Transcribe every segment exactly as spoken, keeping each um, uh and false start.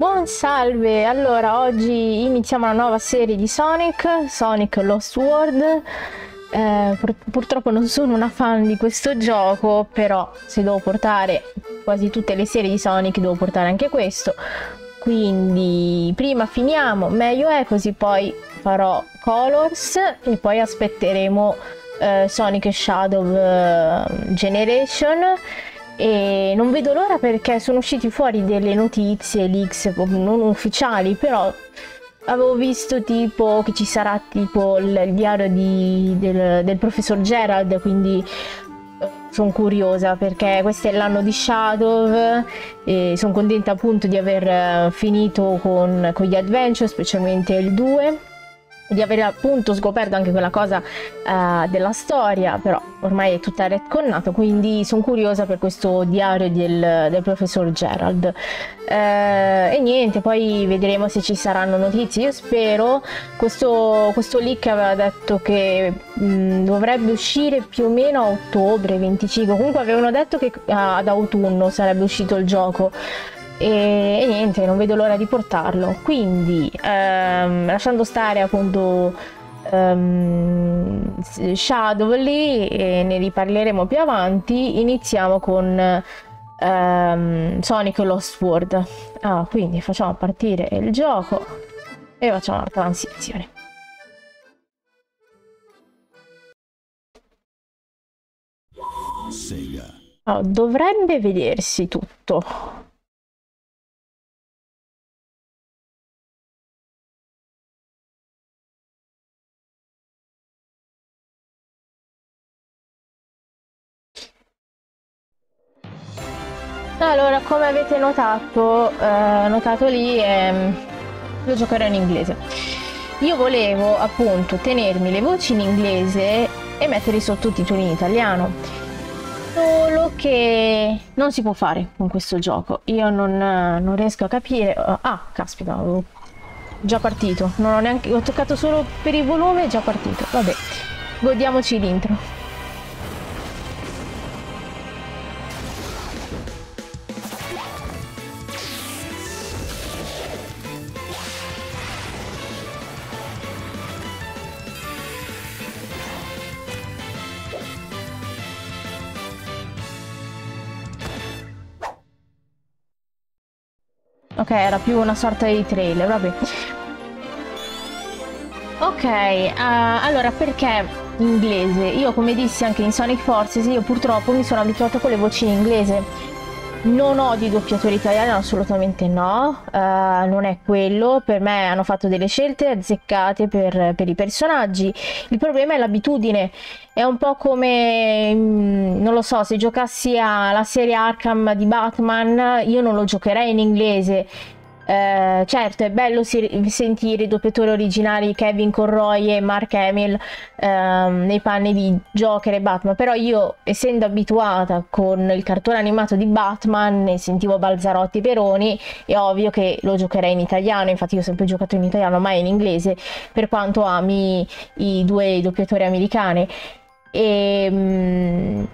Buon salve! Allora, oggi iniziamo una nuova serie di Sonic, Sonic Lost World. Eh, pur purtroppo non sono una fan di questo gioco, però se devo portare quasi tutte le serie di Sonic devo portare anche questo. Quindi prima finiamo, meglio è, così poi farò Colors e poi aspetteremo eh, Sonic Shadow Generation. E non vedo l'ora perché sono usciti fuori delle notizie, leaks non ufficiali, però avevo visto tipo che ci sarà tipo il diario di, del, del professor Gerald, quindi sono curiosa perché questo è l'anno di Shadow e sono contenta appunto di aver finito con, con gli Adventure, specialmente il due, di aver appunto scoperto anche quella cosa uh, della storia, però ormai è tutta retconnato, quindi sono curiosa per questo diario del, del professor Gerald. Uh, e niente, poi vedremo se ci saranno notizie, io spero. Questo, questo leak aveva detto che mh, dovrebbe uscire più o meno a ottobre venticinque, comunque avevano detto che uh, ad autunno sarebbe uscito il gioco. E, e niente, non vedo l'ora di portarlo, quindi ehm, lasciando stare appunto ehm, Shadow lì, e ne riparleremo più avanti, iniziamo con ehm, Sonic Lost World. Ah, quindi facciamo partire il gioco e facciamo la transizione. Sega. Oh, dovrebbe vedersi tutto. Allora, come avete notato, eh, notato lì, eh, io giocherò in inglese. Io volevo appunto tenermi le voci in inglese e mettere i sottotitoli in italiano, solo che non si può fare con questo gioco. Io non, non riesco a capire... Ah, caspita, ho già partito. Non ho neanche... ho toccato solo per il volume, è già partito. Vabbè, godiamoci l'intro. Ok, era più una sorta di trailer, vabbè. Ok, uh, allora perché inglese? Io, come dissi anche in Sonic Forces, io purtroppo mi sono abituato con le voci in inglese. Non ho di doppiatore italiano, assolutamente no, uh, non è quello. Per me hanno fatto delle scelte azzeccate per, per i personaggi. Il problema è l'abitudine, è un po' come, mh, non lo so, se giocassi alla serie Arkham di Batman, io non lo giocherei in inglese. Uh, certo, è bello sentire i doppiatori originali Kevin Conroy e Mark Hamill uh, nei panni di Joker e Batman, però io, essendo abituata con il cartone animato di Batman, ne sentivo Balzarotti e Peroni, è ovvio che lo giocherei in italiano. Infatti io ho sempre giocato in italiano, mai in inglese, per quanto ami i due doppiatori americani. E... Um,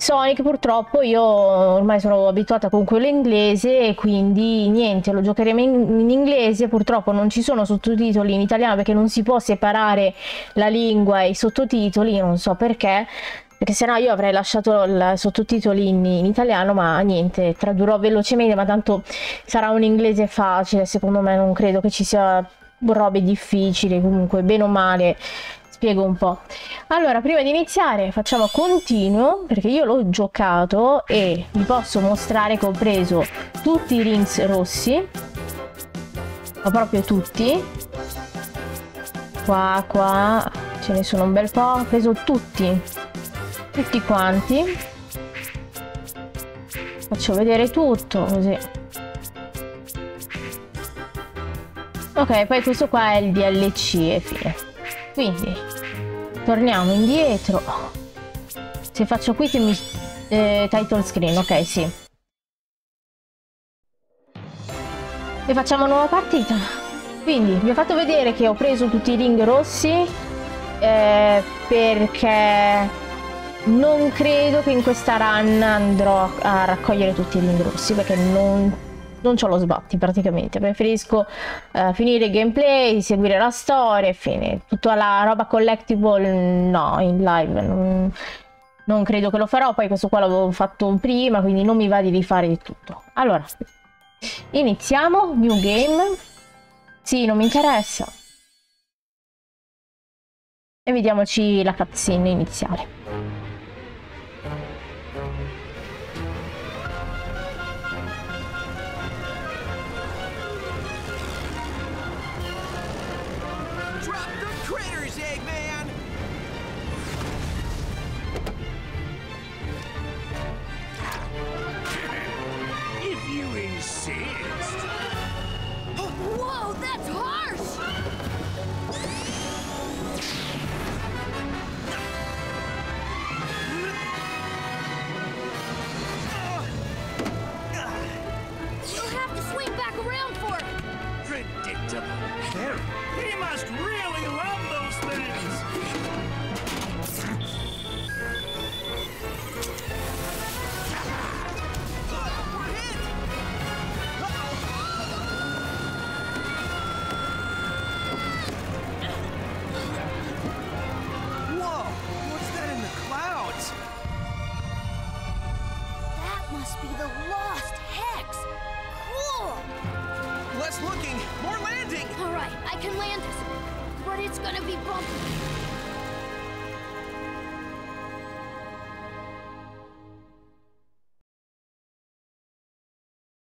Sonic purtroppo io ormai sono abituata con quello inglese, e quindi niente, lo giocheremo in, in inglese. Purtroppo non ci sono sottotitoli in italiano perché non si può separare la lingua e i sottotitoli, non so perché, perché sennò io avrei lasciato i sottotitoli in, in italiano, ma niente, tradurrò velocemente, ma tanto sarà un inglese facile, secondo me non credo che ci sia robe difficili, comunque bene o male spiego un po'. Allora, prima di iniziare facciamo continuo, perché io l'ho giocato e vi posso mostrare che ho preso tutti i rings rossi, ma proprio tutti. Qua, qua, ce ne sono un bel po', ho preso tutti, tutti quanti. Faccio vedere tutto, così. Ok, poi questo qua è il D L C e fine. Quindi torniamo indietro. Se faccio qui che mi eh, title screen, ok, sì. E facciamo una nuova partita. Quindi vi ho fatto vedere che ho preso tutti i ring rossi eh, perché non credo che in questa run andrò a raccogliere tutti i ring rossi, perché non non c'ho lo sbatti praticamente, preferisco uh, finire il gameplay, seguire la storia e fine. Tutta la roba collectible no, in live non, non credo che lo farò, poi questo qua l'avevo fatto prima, quindi non mi va di rifare di tutto. Allora, iniziamo, new game, sì, non mi interessa, e vediamoci la cutscene iniziale.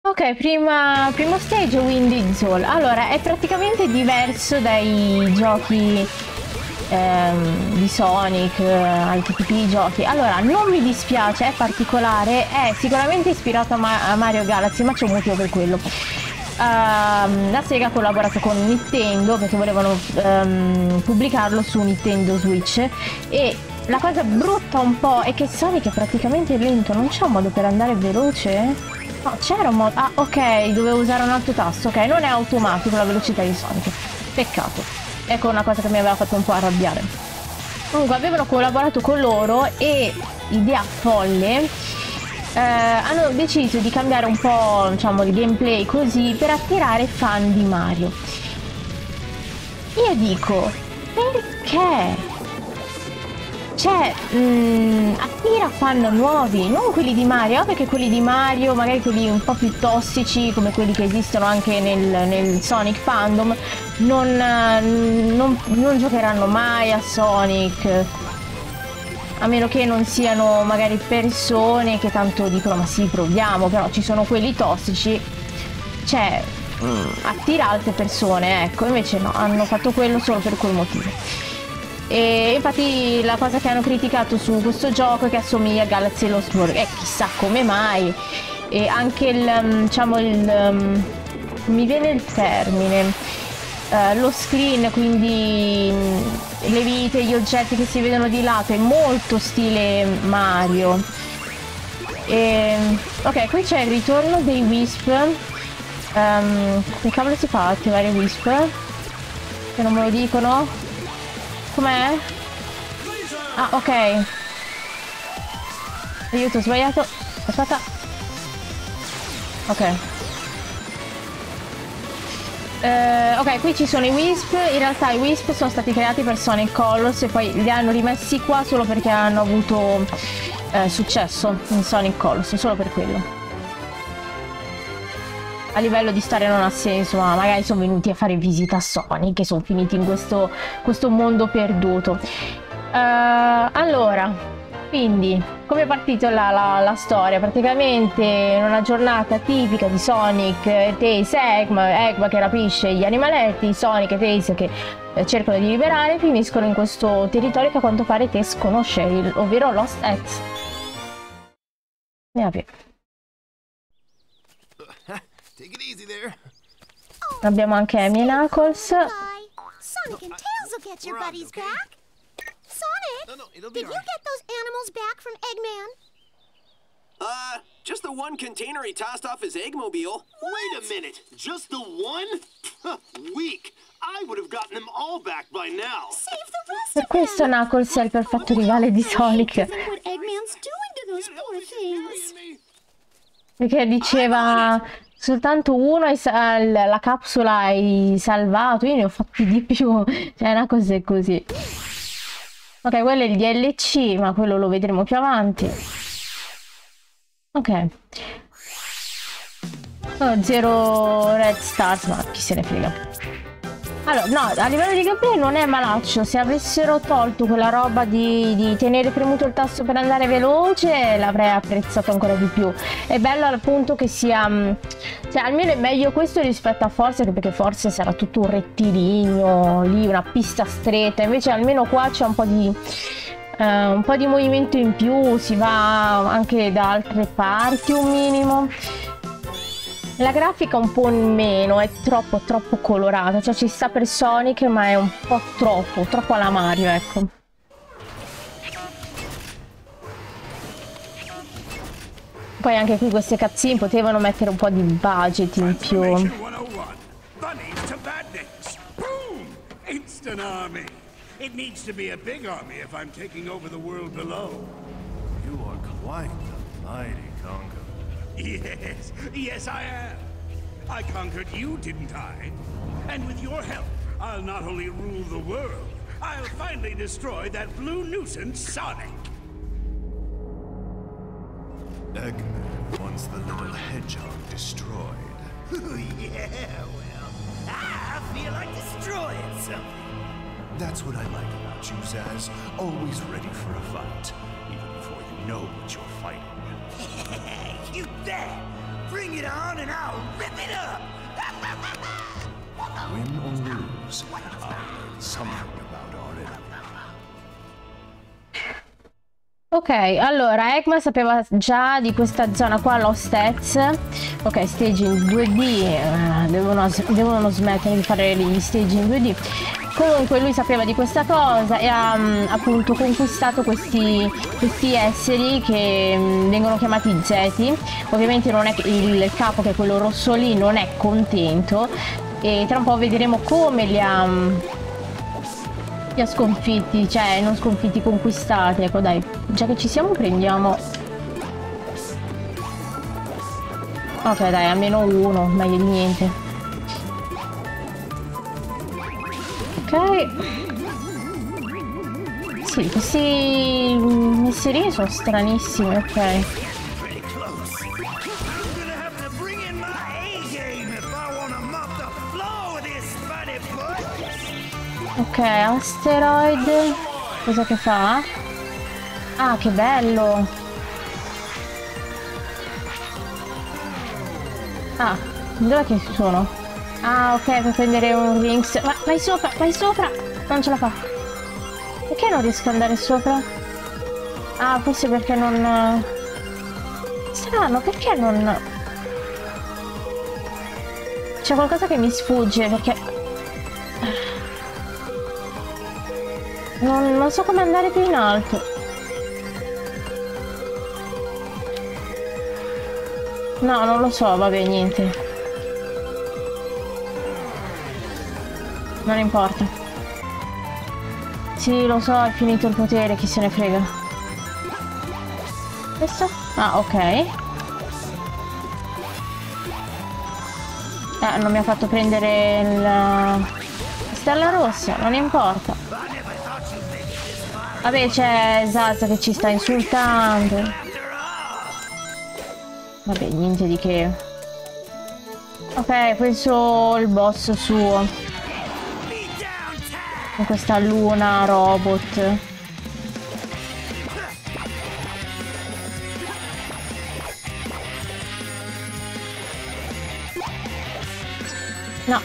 Ok, prima, primo stage, Winding Soul. Allora, è praticamente diverso dai giochi ehm, di Sonic, eh, altri tipi di giochi. Allora, non mi dispiace, è particolare, è sicuramente ispirato a, Ma a Mario Galaxy, ma c'è un motivo per quello. Uh, la Sega ha collaborato con Nintendo perché volevano um, pubblicarlo su Nintendo Switch, e la cosa brutta un po' è che Sonic è praticamente lento, non c'è un modo per andare veloce? No, c'era un modo... Ah, ok, dovevo usare un altro tasto. Ok, non è automatico la velocità di Sonic. Peccato. Ecco una cosa che mi aveva fatto un po' arrabbiare. Comunque, avevano collaborato con loro e, idea folle, eh, hanno deciso di cambiare un po', diciamo, il gameplay così per attirare fan di Mario. Io dico, perché? Cioè, mh, attira fan nuovi, non quelli di Mario, perché quelli di Mario, magari quelli un po' più tossici, come quelli che esistono anche nel, nel Sonic fandom, non, non, non giocheranno mai a Sonic, a meno che non siano magari persone che tanto dicono ma sì, proviamo, però ci sono quelli tossici, cioè, attira altre persone, ecco, invece no, hanno fatto quello solo per quel motivo. E infatti la cosa che hanno criticato su questo gioco è che assomiglia a Galaxy Lost World, e eh, chissà come mai, e anche il, diciamo, il um, mi viene il termine, uh, lo screen, quindi um, le vite, gli oggetti che si vedono di lato, è molto stile Mario. E, ok, qui c'è il ritorno dei Wisp, um, che cavolo si fa a attivare Wisp? Se non me lo dicono? Com'è? Ah, ok. Aiuto, ho sbagliato. Aspetta. Ok. Uh, ok, qui ci sono i Wisp. In realtà i Wisp sono stati creati per Sonic Colors e poi li hanno rimessi qua solo perché hanno avuto eh, successo in Sonic Colors, solo per quello. A livello di storia non ha senso, ma magari sono venuti a fare visita a Sonic e sono finiti in questo, questo mondo perduto. Uh, allora, quindi, come è partita la, la, la storia? Praticamente in una giornata tipica di Sonic, Tails e Eggman, Eggman che rapisce gli animaletti, Sonic e Tails che eh, cercano di liberare, finiscono in questo territorio che a quanto pare Tails conosce, il, ovvero Lost Hex. Ne apriamo. Abbiamo anche Amy e Knuckles. Sonic and Tails will get your buddies back. Sonic, did you get those animals back from Eggman? Uh, just the one container he tossed off his Eggmobile. Wait a minute, just the one? Weak. I would have gotten them all back by now. Save the rest of them. Per questo Knuckles è il perfetto rivale di Sonic. What Eggman's doing to those poor things? Perché diceva soltanto uno hai sal la capsula hai salvato, io ne ho fatti di più, cioè è una cosa così. Ok, quello è il D L C, ma quello lo vedremo più avanti. Ok. Oh, zero Red Stars, ma chi se ne frega. Allora, no, a livello di gameplay non è malaccio. Se avessero tolto quella roba di, di tenere premuto il tasto per andare veloce, l'avrei apprezzato ancora di più. È bello al punto che sia... cioè, almeno è meglio questo rispetto a Forza, perché Forza sarà tutto un rettilineo, lì una pista stretta. Invece almeno qua c'è un po' di... Uh, un po' di movimento in più, si va anche da altre parti un minimo. La grafica un po' meno, è troppo troppo colorata, cioè ci sta per Sonic ma è un po' troppo, troppo alla Mario, ecco. Poi anche qui queste cazzine potevano mettere un po' di budget in più. It needs to be a big army if I'm taking over the world below. You are quite a mighty conqueror. Yes, yes I am. I conquered you, didn't I? And with your help, I'll not only rule the world, I'll finally destroy that blue nuisance Sonic. Eggman wants the little hedgehog destroyed. Yeah, well, I feel like destroying something. That's what I like about you, Zazz. Always ready for a fight, even before you know what you're fighting. You bet! Bring it on and I'll rip it up! Win or lose, I'll learn something about our enemy. Ok, allora, Eggman sapeva già di questa zona qua, Lost Hex. Ok, stage in due D, uh, devono, devono smettere di fare gli stage in due D. Comunque lui sapeva di questa cosa e ha um, appunto conquistato questi, questi esseri che um, vengono chiamati Zeti. Ovviamente non è il capo, che è quello rosso lì, non è contento e tra un po' vedremo come li ha, um, li ha sconfitti, cioè non sconfitti, conquistati. Ecco dai, già che ci siamo prendiamo... Ok dai, almeno uno, meglio di niente. Ok. Sì, questi messerini sono stranissimi, ok. Ok, asteroid. Cosa che fa? Ah, che bello. Ah, dov'è che sono? Ah ok, per prendere un Rings. Ma vai sopra, vai sopra! Non ce la fa. Perché non riesco ad andare sopra? Ah, forse perché non... strano, perché non... c'è qualcosa che mi sfugge, perché... Non, non so come andare più in alto. No, non lo so, vabbè, niente. Non importa. Sì, lo so, è finito il potere, chi se ne frega. Questo? Ah, ok. Eh, non mi ha fatto prendere la stella rossa, non importa. Vabbè, c'è Zazz che ci sta insultando. Vabbè, niente di che. Ok, penso il boss suo. Questa luna robot. No.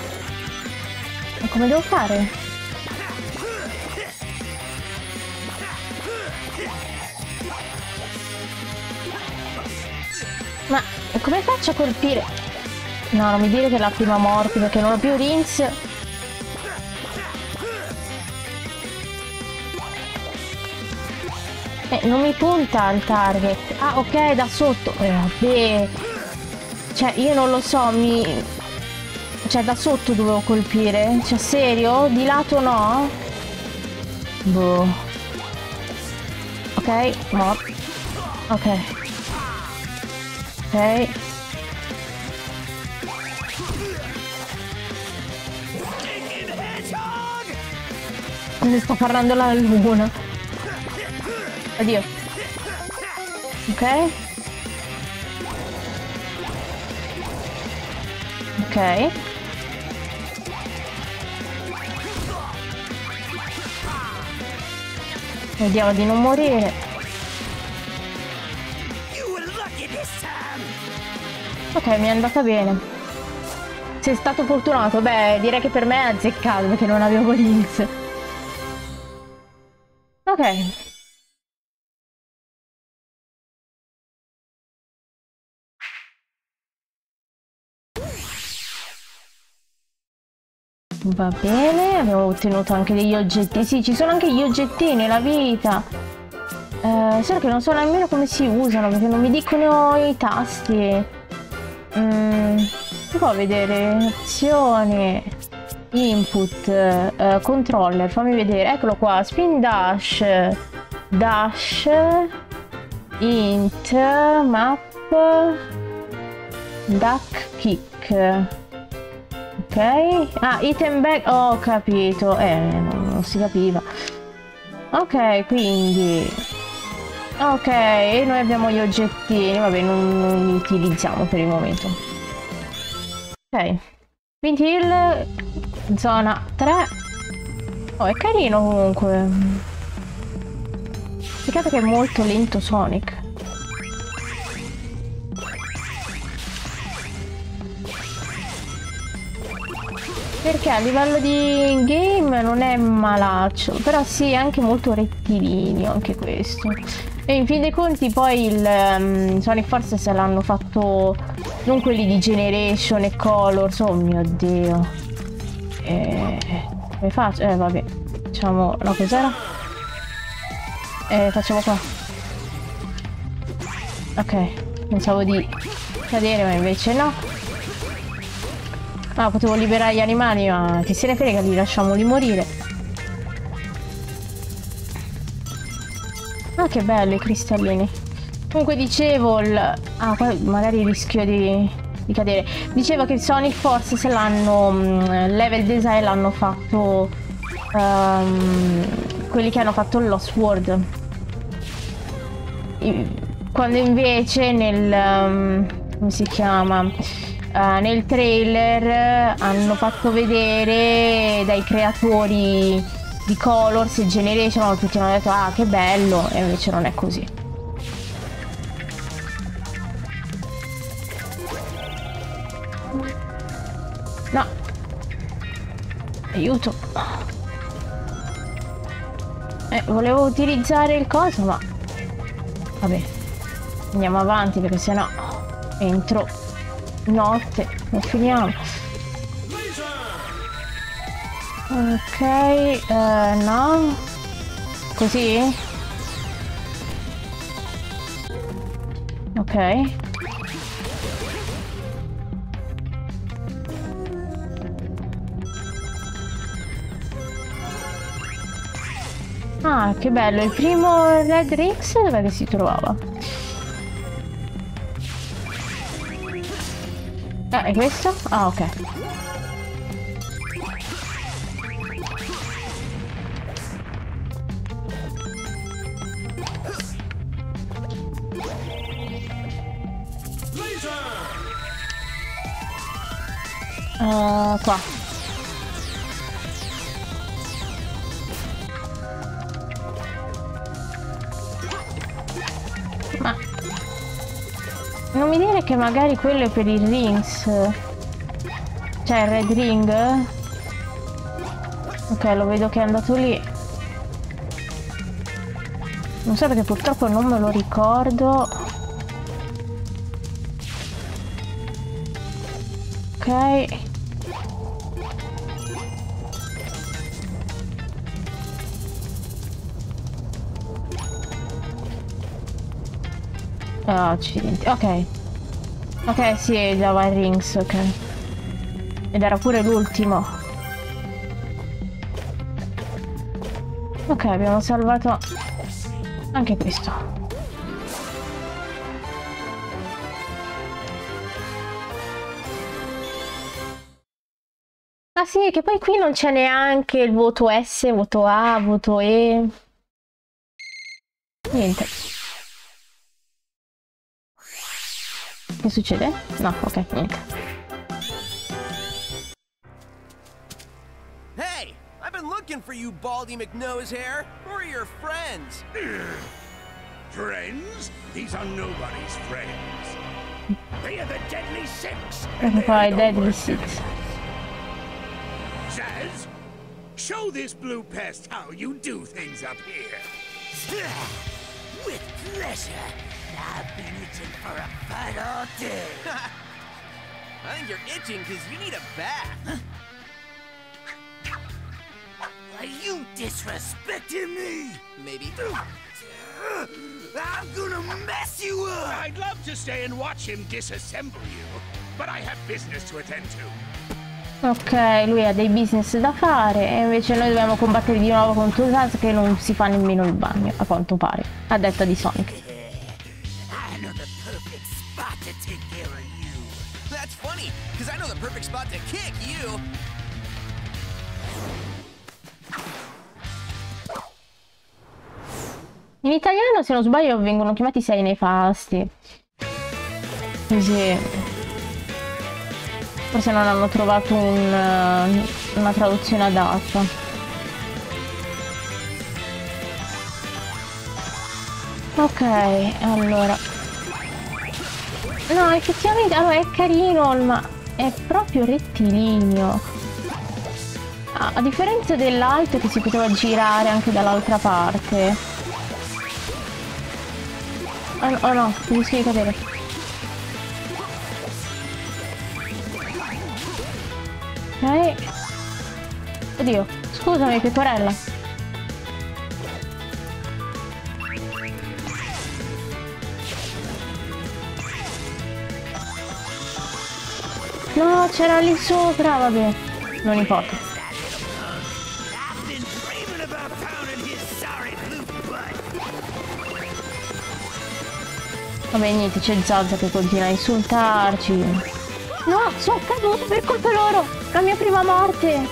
Ma come devo fare? Ma come faccio a colpire? No, non mi dire che è la prima morte, perché non ho più Rings. Eh, non mi punta il target. Ah, ok, da sotto. Eh, vabbè. Cioè, io non lo so, mi... cioè, da sotto dovevo colpire. Cioè, serio? Di lato no? Boh. Ok, no. Ok. Ok. Come sta parlando la luna. Oddio. Ok. Ok. Vediamo di non morire. Ok, mi è andata bene. Sei stato fortunato. Beh, direi che per me è azzeccato perché non avevo links. Ok. Va bene, abbiamo ottenuto anche degli oggetti. Sì, ci sono anche gli oggettini nella vita. Eh, solo che non so nemmeno come si usano, perché non mi dicono i tasti. Mm, si può vedere azione, input, eh, controller, fammi vedere. Eccolo qua, spin dash, dash, int, map, duck kick. Ok, ah, item bag, oh, ho capito, eh, non, non si capiva. Ok, quindi, ok, e noi abbiamo gli oggettini, vabbè, non, non li utilizziamo per il momento. Ok, quindi il zona tre, oh, è carino comunque. Peccato che è molto lento Sonic. Perché a livello di game non è malaccio, però sì, è anche molto rettilineo anche questo. E in fin dei conti poi il um, Sonic Forces l'hanno fatto, non quelli di Generation e Colors, oh mio Dio. Eh, come faccio? Eh vabbè, facciamo, no cos'era? Eh, facciamo qua. Ok, pensavo di cadere ma invece no. Ah, potevo liberare gli animali, ma che se ne frega, li lasciamoli morire. Ah, che bello i cristallini. Comunque dicevo, il... ah, poi magari rischio di, di cadere. Dicevo che il Sonic Forces l'hanno, level design l'hanno fatto um, quelli che hanno fatto il Lost World. Quando invece nel... Um, come si chiama? Uh, nel trailer hanno fatto vedere dai creatori di Colors e Generation, tutti hanno detto ah che bello, e invece non è così. No, aiuto. Eh, volevo utilizzare il coso ma vabbè, andiamo avanti perché sennò entro notte, non finiamo. Ok, eh, no, così. Ok, ah che bello, il primo Red Rix dov'è che si trovava? Ah, è questo? Ah, ok. Uh, qua. Ma... non mi dire che magari quello è per i rings, cioè il red ring. Ok, lo vedo che è andato lì, non so perché purtroppo non me lo ricordo. Ok, ah, accidenti, ok. Ok, sì, dava il rings, ok. Ed era pure l'ultimo. Ok, abbiamo salvato anche questo. Ah sì, che poi qui non c'è neanche il voto S, voto A, voto E. Niente. Che succede? No, ok, niente. Hey, I've been looking for you, Baldy McNose hair. Who are your friends? Friends? These are nobody's friends. They are the Deadly Six. Poi Deadly Six. Zazz, show this blue pest how you do things up here. With pleasure. I've been itching for a fight all day. I think you're itching because you need a bath. Are you disrespecting me? Maybe. I'm gonna mess you up! I'd love to stay and watch him disassemble you, but I have business to attend to. Ok, lui ha dei business da fare e invece noi dobbiamo combattere di nuovo contro Zazz che non si fa nemmeno il bagno, a quanto pare, a detta di Sonic. I know the perfect spot to take care of you. That's funny, because I know the perfect spot to kick you. In italiano, se non sbaglio, vengono chiamati sei nefasti. Così. Forse non hanno trovato un, una traduzione adatta. Ok, allora. No, effettivamente allora, è carino, ma è proprio rettilineo. A, a differenza dell'altro che si poteva girare anche dall'altra parte. Oh no, oh no, mi rischio di cadere. Ok. Oddio, scusami pecorella. No, c'era lì sopra, vabbè. Non importa. Vabbè, niente, c'è Zazz che continua a insultarci. No, sono caduto per colpa loro! La mia prima morte!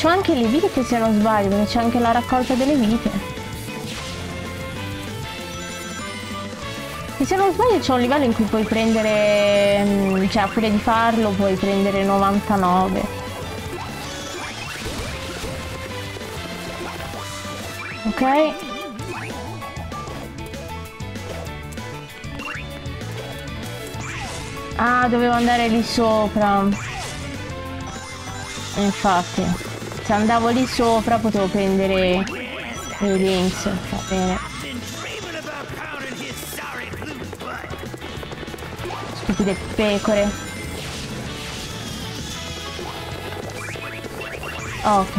C'ho anche le vite, se non sbaglio, perché c'è anche la raccolta delle vite. E se non sbaglio c'è un livello in cui puoi prendere... cioè, a furia di farlo, puoi prendere novantanove. Ok. Ah, dovevo andare lì sopra. Infatti, se andavo lì sopra potevo prendere le links. Va bene. Stupide pecore. Ok.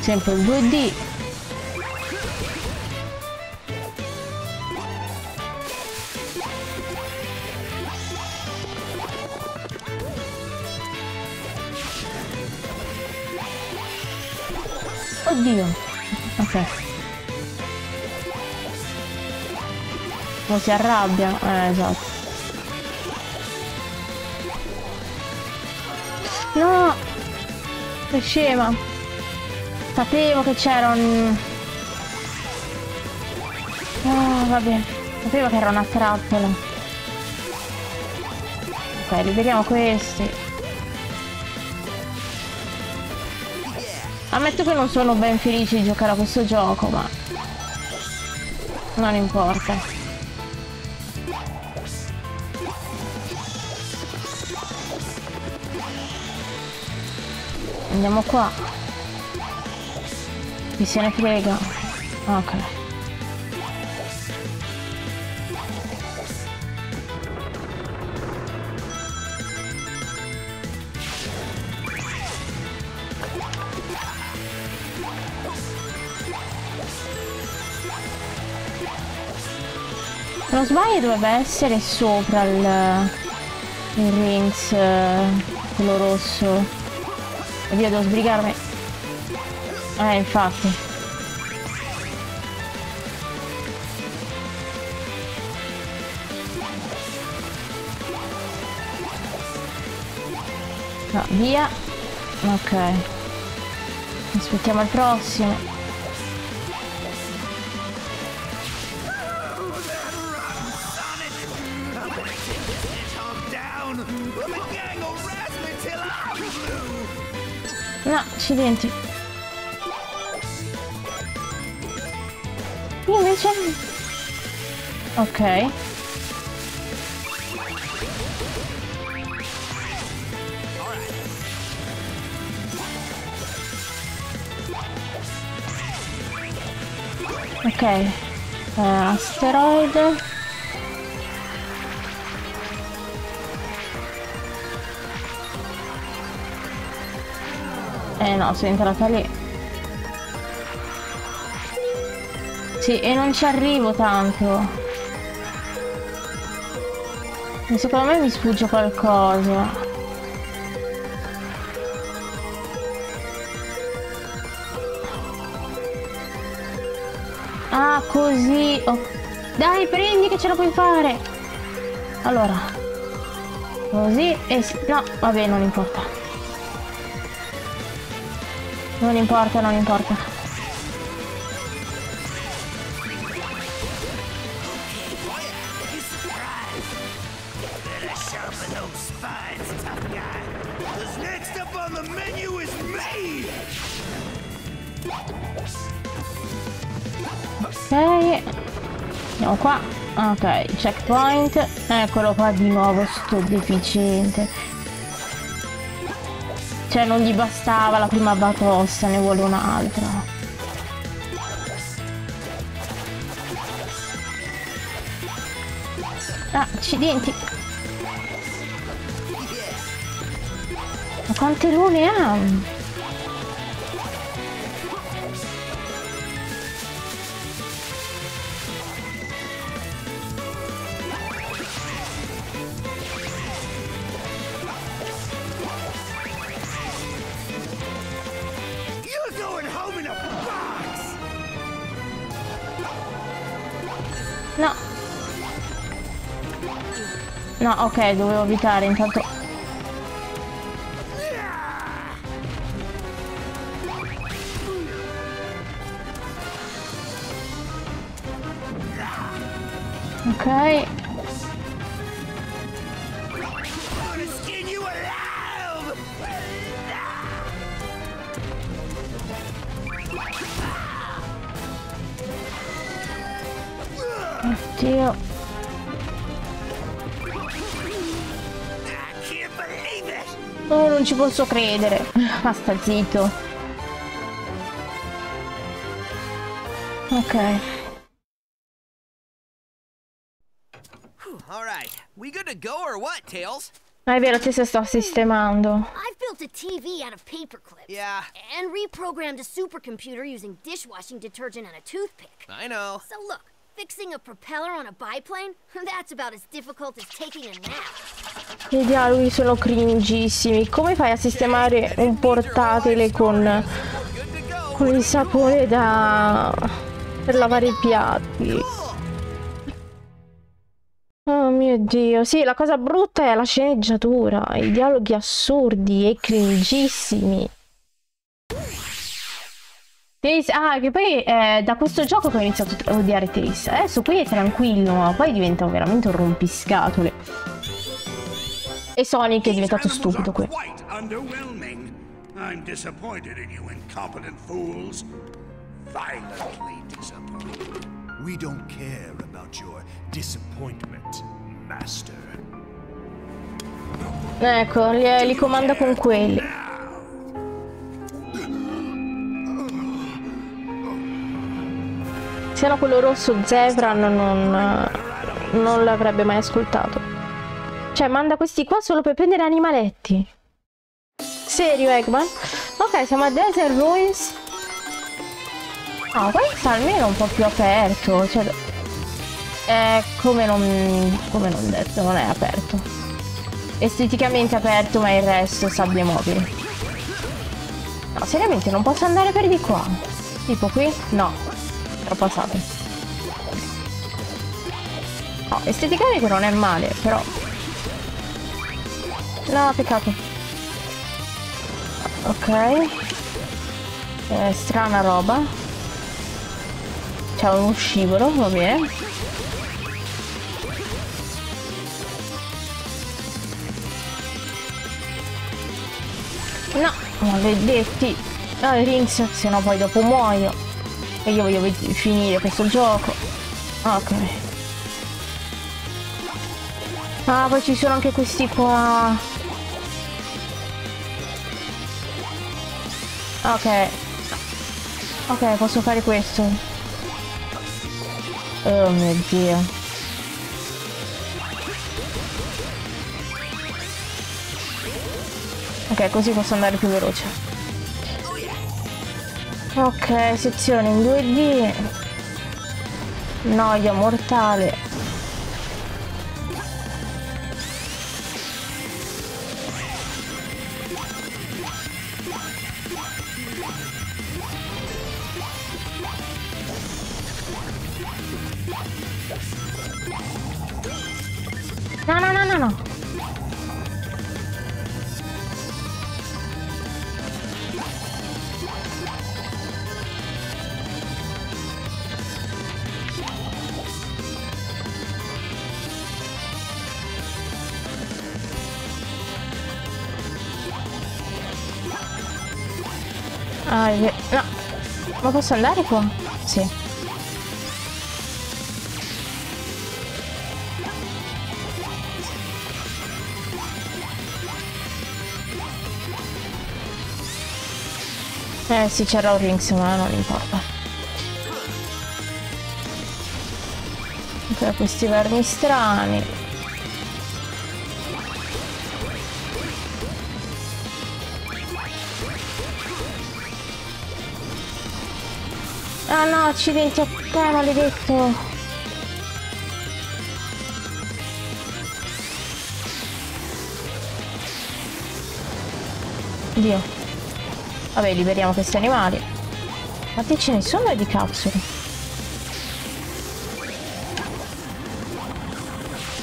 Sempre il due D. Oddio, ok. Non si arrabbia? Eh, esatto. No! Che scema! Sapevo che c'era un... Oh, vabbè. Sapevo che era una trappola. Ok, liberiamo questi. Ammetto che non sono ben felice di giocare a questo gioco, ma non importa. Andiamo qua. Chi se ne frega. Ok. Se non sbaglio dovrebbe essere sopra il, il rings, quello rosso. Oddio, devo sbrigarmi. Eh, infatti. No, via. Ok. Aspettiamo il prossimo. No, accidenti. Io invece... Ok. Ok, uh, asteroide. Eh no, sono entrata lì. Sì, e non ci arrivo tanto. Secondo me mi sfugge qualcosa. Ah, così. Oh. Dai, prendi che ce la puoi fare. Allora. Così e... No, vabbè, non importa. Non importa, non importa. Ok. Andiamo qua. Ok, checkpoint. Eccolo qua di nuovo, sto deficiente. Cioè non gli bastava la prima batosta, ne vuole un'altra. Ah, accidenti. Ma quante lune ha? No, ok, dovevo evitare intanto. Ok. Oddio. Oh, non ci posso credere. Basta, zitto. Ok. All right. We good to go or what, Tails? Ah, è vero, ti sto sistemando. I've built a T V out of paper clips. Yeah. And reprogrammed a supercomputer using dishwashing detergent and a toothpick. I know. So look, fixing a propeller on a biplane? That's about as difficult as taking a nap. I dialoghi sono cringissimi. Come fai a sistemare un portatile con, con il sapone da... per lavare i piatti? Oh mio Dio. Sì, la cosa brutta è la sceneggiatura. I dialoghi assurdi e cringissimi. Tails, ah, che poi è da questo gioco che ho iniziato a odiare Tails. Adesso qui è tranquillo, ma poi diventa veramente un rompiscatole. E Sonic è diventato stupido qui. I'm disappointed in you incompetent fools. Violently disappointed. We don't care about your disappointment, master. Ecco, li, li comanda con quelli. Se no quello rosso Zebra non, non l'avrebbe mai ascoltato. Cioè, manda questi qua solo per prendere animaletti. Serio, Eggman? Ok, siamo a Desert Ruins. Ah, questo almeno è un po' più aperto. Cioè, è come non... come non detto, non è aperto. Esteticamente aperto, ma il resto sabbie mobili. No, seriamente, non posso andare per di qua. Tipo qui? No. L'ho passato. No, esteticamente non è male, però... No, peccato. Ok. Eh, strana roba. C'è uno scivolo, va bene. No, maledetti. No, rinzio, sennò poi dopo muoio. E io voglio finire questo gioco. Ok. Ah, poi ci sono anche questi qua. Ok. Ok, posso fare questo. Oh mio Dio. Ok, così posso andare più veloce. Ok, sezione in due D. Noia mortale. No, no, no, no, no. Ah, no. Ma posso andare qua? Sì. Eh sì, c'era un ring, ma non importa. Ok, questi vermi strani. Ah no, accidenti a te, maledetto. Dio. Vabbè, liberiamo questi animali. Ma te ce ne sono di capsule?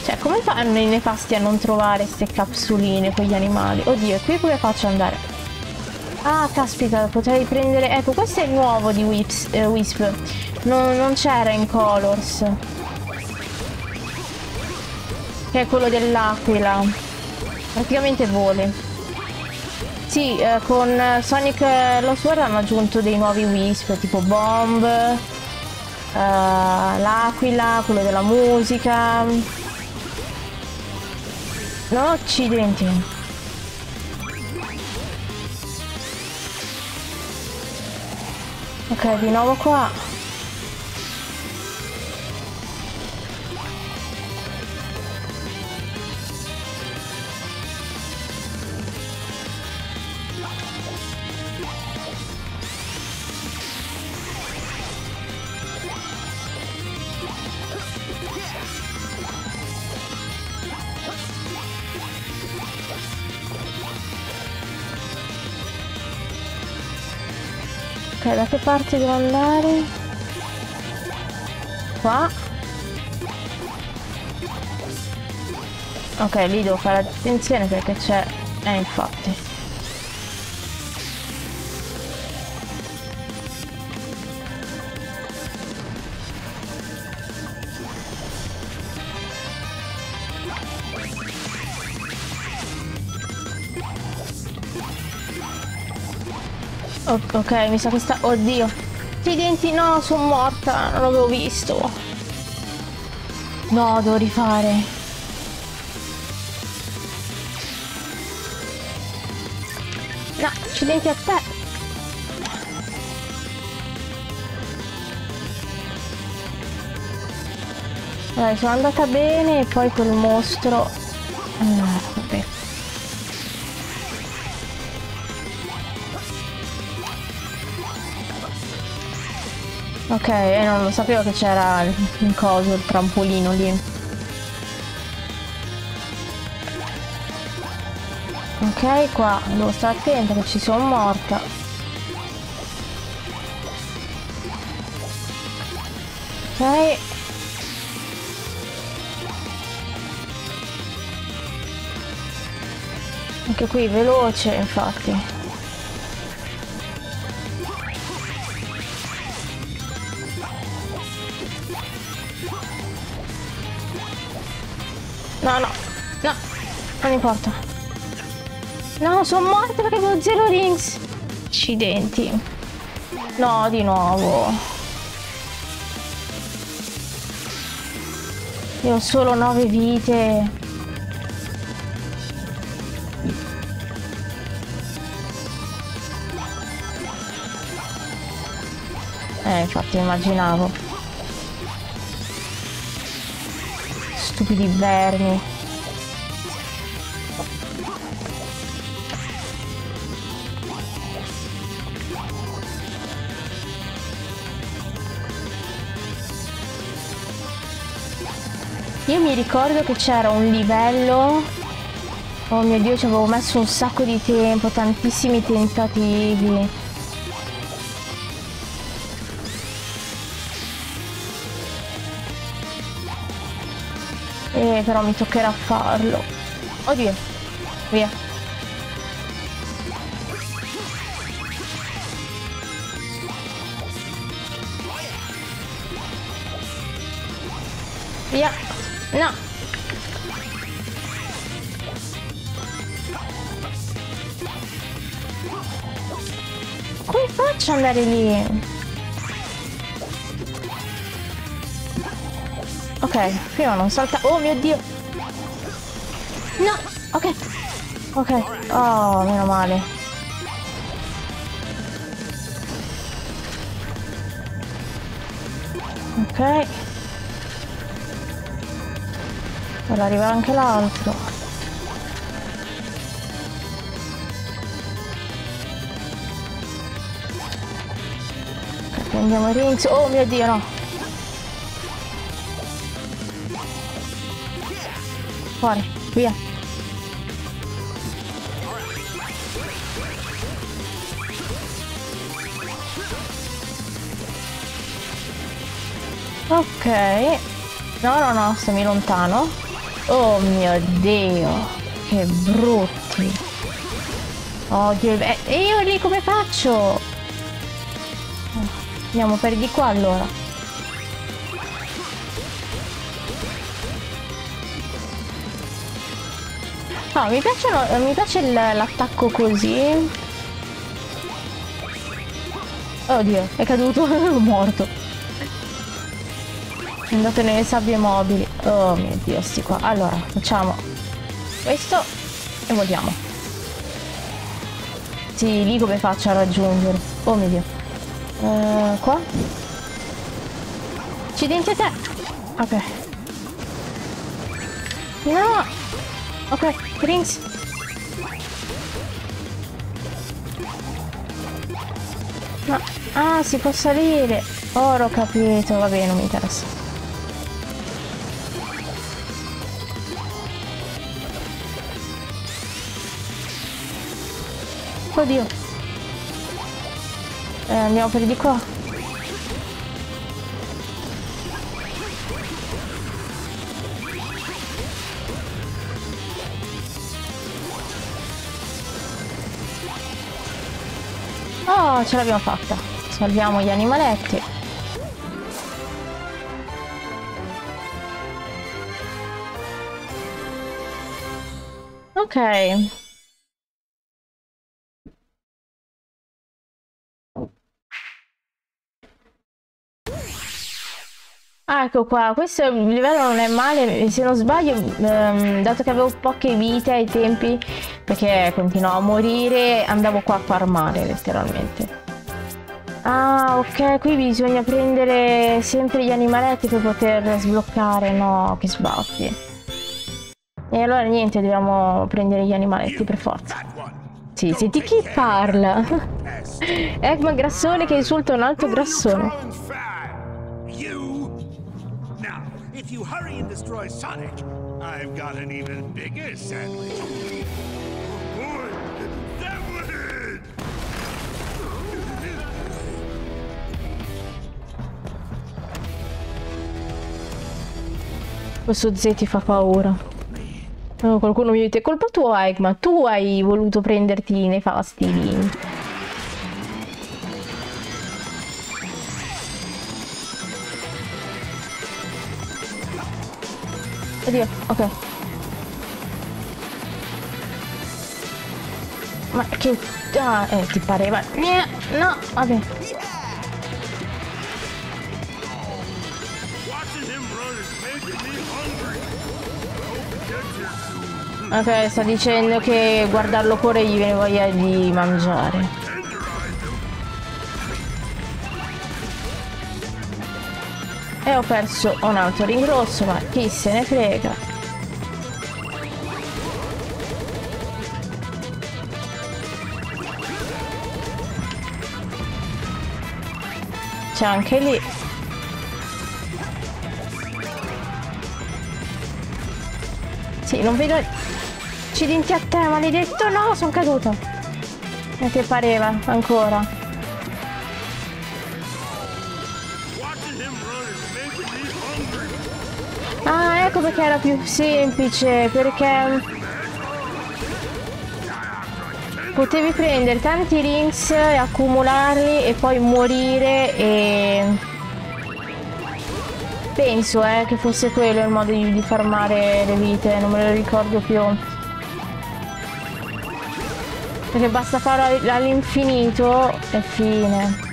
Cioè, come fanno i nefasti a non trovare queste capsuline con gli animali? Oddio, e qui come faccio ad andare? Ah, caspita, potrei prendere... Ecco, questo è il nuovo di Wisp. Eh, Wisp. Non, non c'era in Colors. Che è quello dell'aquila. Praticamente vuole. Sì, eh, con Sonic Lost World hanno aggiunto dei nuovi Wisp, tipo Bomb, eh, l'Aquila, quello della musica. No, accidenti. Ok, di nuovo qua. Ok, da che parte devo andare? Qua. Ok, lì devo fare attenzione perché c'è... Eh, infatti. Ok, mi sa che sta... Oddio. Ti denti... No, sono morta. Non l'avevo visto. No, devo rifare. No, accidenti a te. Dai, sono andata bene e poi quel mostro... Ah, vabbè. Ok, eh, non lo sapevo che c'era il coso, il trampolino lì. Ok, qua devo stare attenta che ci sono morta. Ok. Anche qui veloce, infatti. No, no, no, non importa. No, sono morta perché avevo zero rings. Accidenti. No, di nuovo. Io ho solo nove vite. Eh, infatti immaginavo. Stupidi vermi. Io mi ricordo che c'era un livello, oh mio Dio, ci avevo messo un sacco di tempo, tantissimi tentativi. E però mi toccherà farlo. Oddio, via. Via. No! Come faccio ad andare lì? Ok, prima non salta... Oh mio Dio! No! Ok! Ok, oh, meno male. Ok. Ora arriva anche l'altro. Prendiamo i rings. Oh mio Dio, no. Fuori, via. Ok. No, no, no, stammi lontano. Oh mio Dio, che brutti. Oddio, e eh, io lì come faccio? Andiamo per di qua allora. Ah, mi piace, mi piace l'attacco così. Oddio, è caduto, morto. Andato nelle sabbie mobili. Oh mio Dio, sti qua. Allora, facciamo questo e vogliamo. Sì, lì come faccio a raggiungere? Oh mio Dio. Uh, qua? Accidenti a te. Ok. No! Ok, rings. No. Ah, si può salire. Ora ho capito. Va bene, non mi interessa. Oddio, eh, andiamo per di qua. Oh, ce l'abbiamo fatta. Salviamo gli animaletti. Ok. Ah, ecco qua, questo livello non è male, se non sbaglio, ehm, dato che avevo poche vite ai tempi, perché continuavo a morire, andavo qua a farmare letteralmente. Ah, ok, qui bisogna prendere sempre gli animaletti per poter sbloccare, no, che sbaffi. E allora niente, dobbiamo prendere gli animaletti per forza. Sì, senti chi parla? Eggman grassone che insulta un altro grassone. If you hurry and destroy Sonic, I've got an even bigger sandwich. That would hurt. Questo Z ti fa paura. Oh, qualcuno mi dice, è colpa tua Eggman, tu hai voluto prenderti nei fastidi. Oddio, ok. Ma che... Ah, eh, ti pareva... No, vabbè. Ok, sta dicendo che guardarlo correre gli viene voglia di mangiare. E ho perso un altro ringrosso, ma chi se ne frega. C'è anche lì. Sì, non vedo... Accidenti a te, maledetto! No, sono caduto! E che pareva, ancora. Ah, ecco perché era più semplice, perché potevi prendere tanti rings e accumularli e poi morire, e penso eh, che fosse quello il modo di, di farmare le vite, non me lo ricordo più, perché basta farlo all'infinito e fine.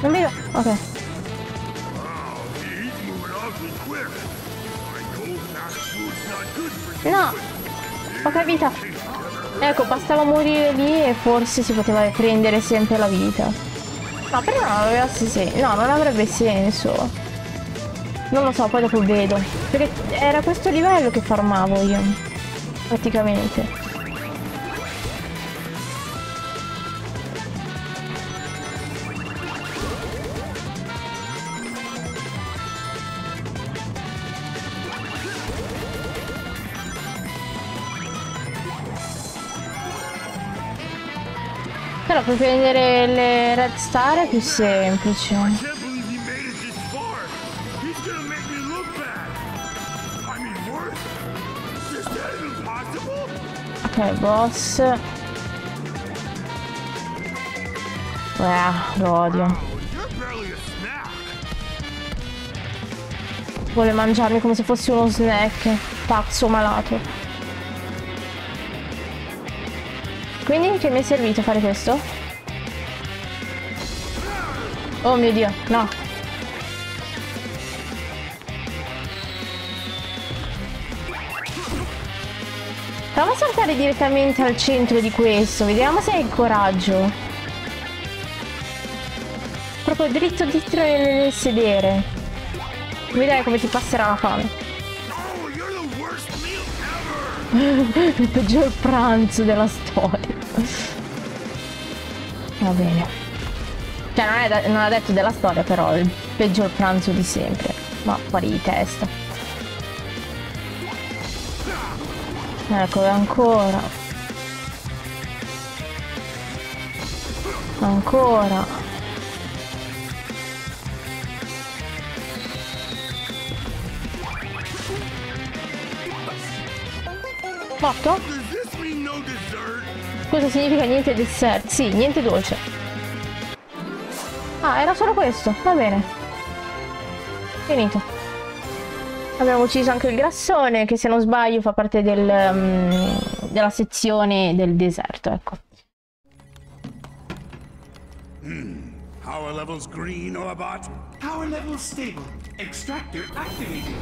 Non mi va. Ok. No! Ho capito! Ecco, bastava morire lì e forse si poteva riprendere sempre la vita. Ma però non aveva senso. No, non avrebbe senso. Non lo so, poi dopo vedo. Perché era questo livello che farmavo io. Praticamente. Però per prendere le red star è più semplice. Ok, boss. Wow, lo odio. Vuole mangiarmi come se fossi uno snack. Pazzo malato. Quindi che mi è servito fare questo? Oh mio Dio, no! Proviamo a saltare direttamente al centro di questo, vediamo se hai il coraggio. Proprio dritto dritto nel sedere. Vedrai come ti passerà la fame. Il peggior pranzo della storia. Va bene. Cioè non, è da, non ha detto della storia, però il peggior pranzo di sempre. Ma fuori di testa. Ecco ancora. Ancora. Fatto? Questo significa niente dessert, sì, niente dolce. Ah, era solo questo, va bene. Finito. Abbiamo ucciso anche il grassone, che se non sbaglio fa parte del, um, della sezione del deserto, ecco. Mm. Power levels green, Orbot. Power level stable. Extractor activated.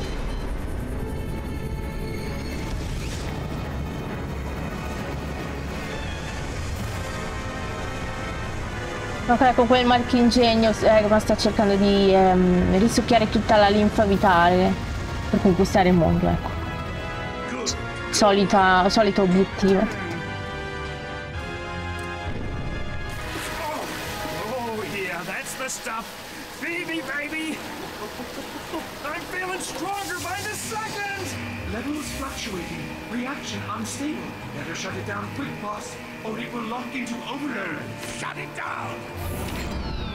Ok, con quel marchingegno Eggman eh, sta cercando di ehm, risucchiare tutta la linfa vitale per conquistare il mondo, ecco. Solita, solito obiettivo. Oh, yeah, that's the stuff. Baby, baby. I'm feeling stronger by the second. Levels fluctuating. Reaction unstable. Better shut it down quick, boss. Or it will lock into overload. Shut it down!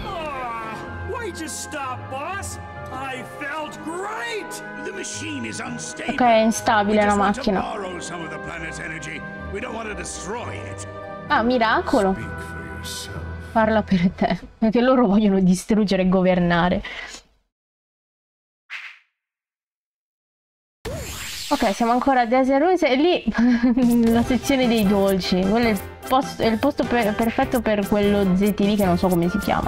Ah, why just stop, boss? I felt great! The machine is unstable. Okay, instabile la macchina. Borrow some of the planet's energy. We don't want to destroy it. Ah, miracolo. Parla per te. Perché loro vogliono distruggere e governare. Ok, siamo ancora a Deserus e lì la sezione dei dolci. Quello è il posto, è il posto per, perfetto per quello Z T V che non so come si chiama.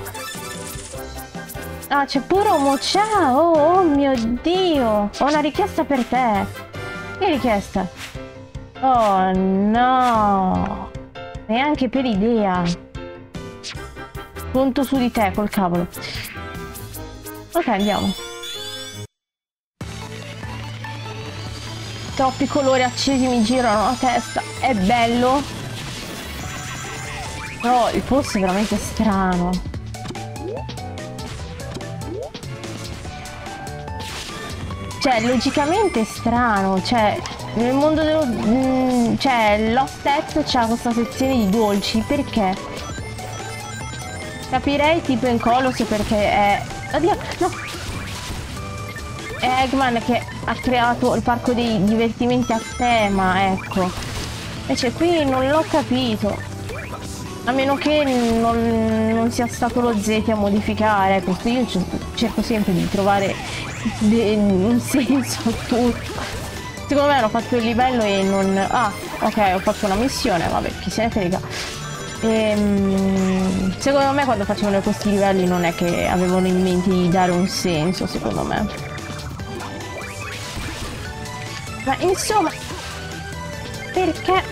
Ah, c'è pure Omo-chan. Oh, oh mio Dio. Ho una richiesta per te. Che richiesta? Oh no. Neanche per idea. Conto su di te, col cavolo. Ok, andiamo. Troppi colori accesi mi girano la testa. È bello. Però il posto è veramente strano. Cioè, logicamente è strano. Cioè, nel mondo dello... Mh, cioè, Lost Hex c'ha questa sezione di dolci. Perché? Capirei tipo in Colors perché è... Oddio, no! È Eggman che ha creato il parco dei divertimenti a tema, ecco. Invece qui non l'ho capito. A meno che non, non sia stato lo Z a modificare, ecco. Io cerco sempre di trovare un senso a tutto. Secondo me hanno fatto il livello e non... Ah, ok, ho fatto una missione, vabbè, chi se ne frega. Ehm, secondo me quando facevano questi livelli non è che avevano in mente di dare un senso, secondo me. Ma insomma, perché...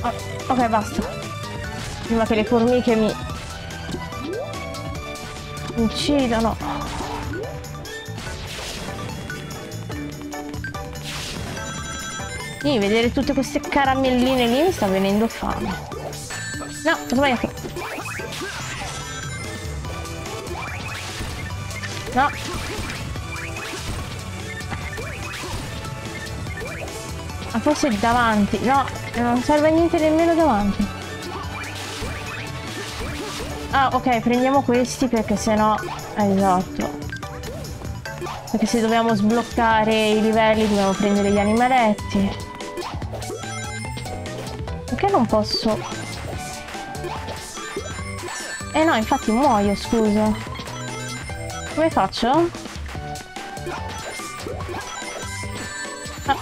Oh, ok, basta. Prima che le formiche mi... uccidano. Io vedere tutte queste caramelline lì mi sta venendo fame. No, ho sbagliato. No. Ah, forse davanti. No, non serve niente nemmeno davanti. Ah, ok, prendiamo questi perché sennò... Esatto. Perché se dobbiamo sbloccare i livelli dobbiamo prendere gli animaletti. Perché non posso... Eh no, infatti muoio, scusa. Come faccio? Ah.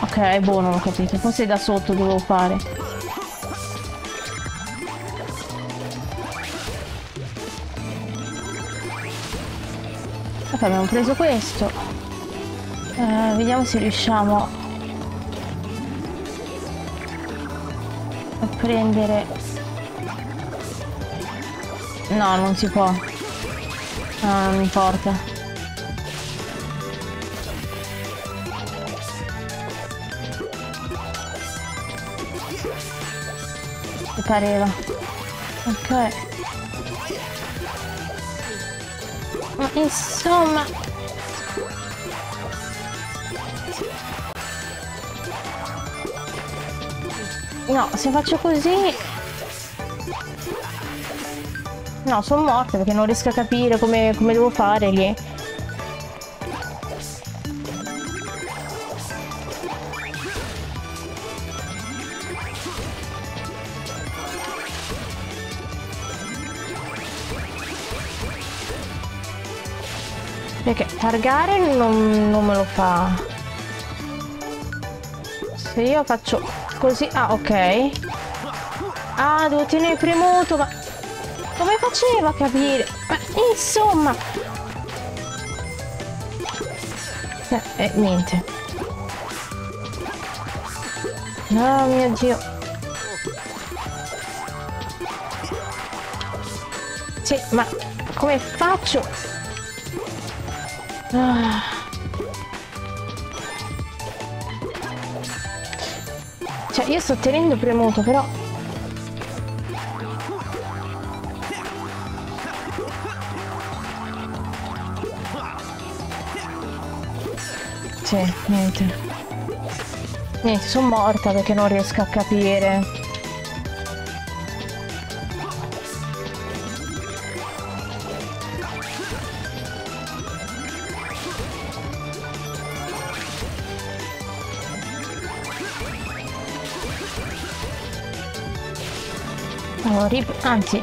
Ok, boh, non ho capito. Forse da sotto dovevo fare. Ok, abbiamo preso questo. Eh, vediamo se riusciamo a prendere... No, non si può. Ah, non importa. Pareva. Ok. Ma insomma. No, se faccio così... No, sono morta perché non riesco a capire come, come devo fare lì. Perché targare non, non me lo fa. Se io faccio così... Ah, ok. Ah, devo tenere premuto, ma... Come facevo a capire? Ma insomma... Eh, eh niente. Oh mio Dio. Sì, ma come faccio? Ah. Cioè io sto tenendo premuto però. Sì, niente. Niente, sono morta perché non riesco a capire. Anzi,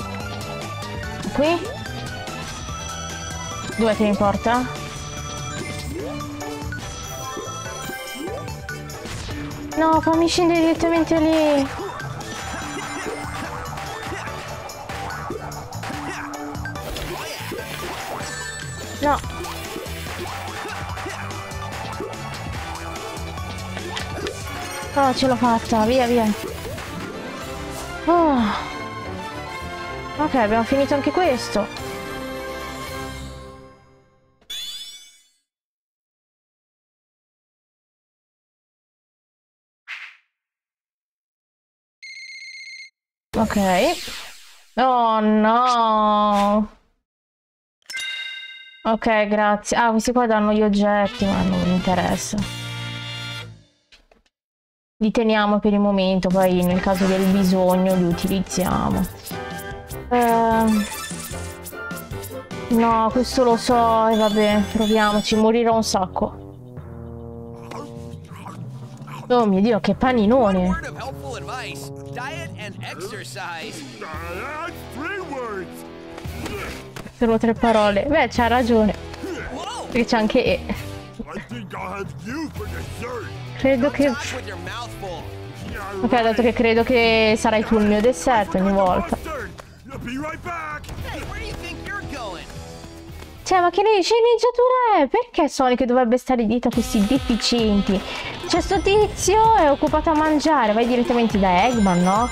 qui? Dov'è che mi porta? No, fammi scendere direttamente lì. No. Oh, ce l'ho fatta, via via. Oh. Ok, abbiamo finito anche questo. Ok. Oh no. Ok, grazie. Ah, questi qua danno gli oggetti, ma non mi interessa. Li teniamo per il momento, poi nel caso del bisogno li utilizziamo. Eh... No, questo lo so, e vabbè, proviamoci, morirò un sacco. Oh mio Dio, che paninone! Solo tre parole. Beh, c'ha ragione. Perché c'è anche E. Credo che... Ok, dato che credo che sarai tu il mio dessert ogni volta. Cioè, ma che sceneggiatura è? Perché Sonic dovrebbe stare dietro a questi deficienti? Cioè, sto tizio è occupato a mangiare. Vai direttamente da Eggman, no?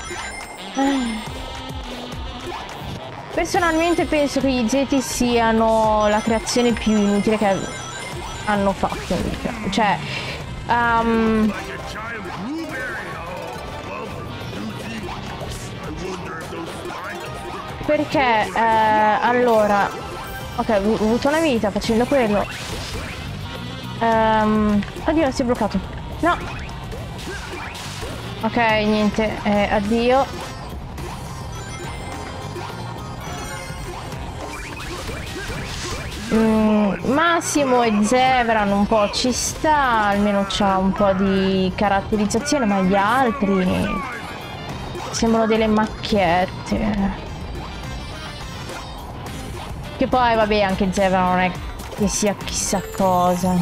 Personalmente penso che gli Zeti siano la creazione più inutile che hanno fatto. Cioè... Um... Perché, eh, allora... Ok, ho avuto una vita facendo quello. Um, oddio, si è bloccato. No. Ok, niente. Eh, addio. Mm, Massimo e Zebra un po' ci sta. Almeno c'ha un po' di caratterizzazione, ma gli altri sembrano delle macchiette. Che poi vabbè, anche Zebra non è che sia chissà cosa.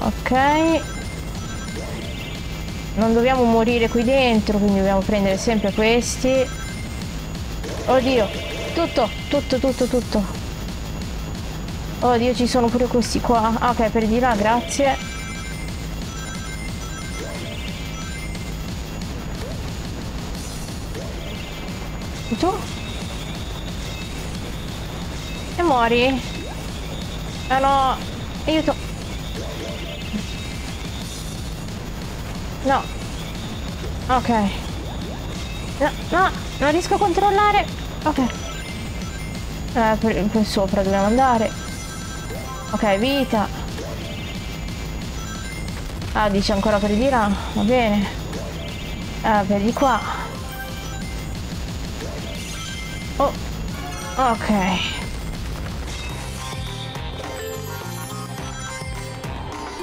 Ok, non dobbiamo morire qui dentro, quindi dobbiamo prendere sempre questi. Oddio, tutto, tutto, tutto, tutto. Oddio, ci sono pure questi qua. Ah, ok, per di là, grazie. Tu? E muori? Ah no, aiuto. No. Ok. No, no, non riesco a controllare. Ok. Eh, per, per sopra dobbiamo andare. Ok, vita. Ah, dice ancora per di là. Va bene. Eh, per di qua. Oh, ok.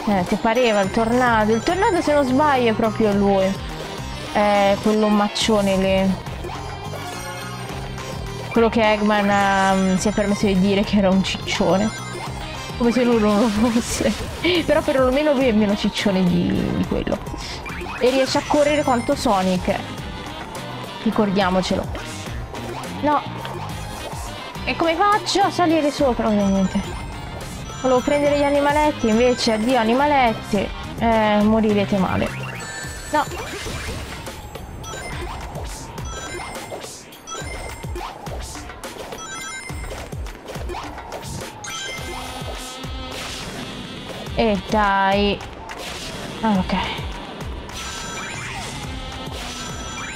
Eh, ti pareva il tornado? Il tornado, se non sbaglio, è proprio lui. È quello maccione lì. Quello che Eggman um, si è permesso di dire che era un ciccione. Come se lui non lo fosse. Però perlomeno lui è meno ciccione di, di quello. E riesce a correre quanto Sonic. Ricordiamocelo. No. E come faccio a salire sopra? Ovviamente volevo prendere gli animaletti, invece addio animaletti. Eh, morirete male. No. E dai. Ah, ok.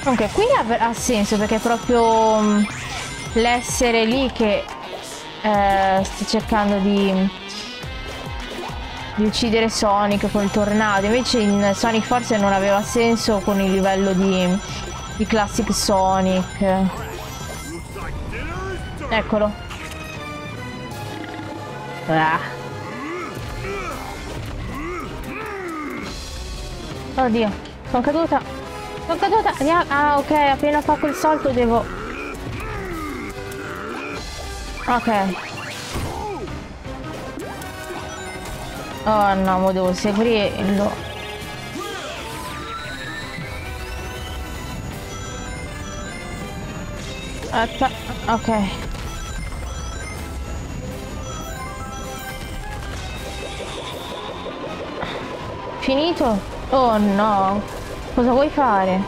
Ok, qui ha, ha senso, perché è proprio um, l'essere lì che eh, sta cercando di, di uccidere Sonic col tornado. Invece in Sonic Forces non aveva senso con il livello di, di Classic Sonic. Eccolo. Ah. Oddio, sono caduta. Sono caduta. Ah, ok, appena fa quel salto devo... Ok. Oh no, ma devo seguirlo. Atta ok. Finito? Oh no. Cosa vuoi fare?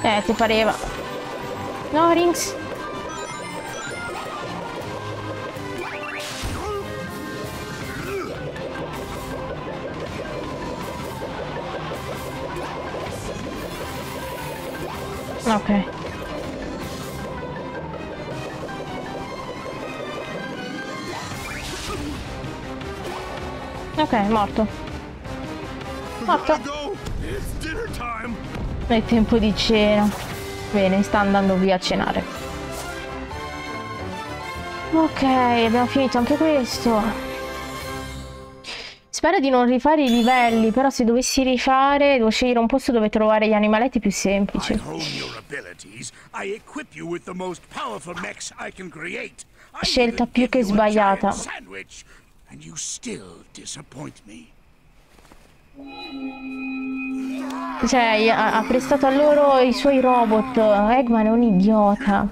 Eh, ti pareva. No, Rings. Ok. Ok, morto. Morto. È tempo di cena. Bene, sta andando via a cenare. Ok, abbiamo finito anche questo. Spero di non rifare i livelli, però se dovessi rifare devo scegliere un posto dove trovare gli animaletti più semplici. Scelta più che sbagliata. Cioè, ha prestato a loro i suoi robot. Eggman è un idiota.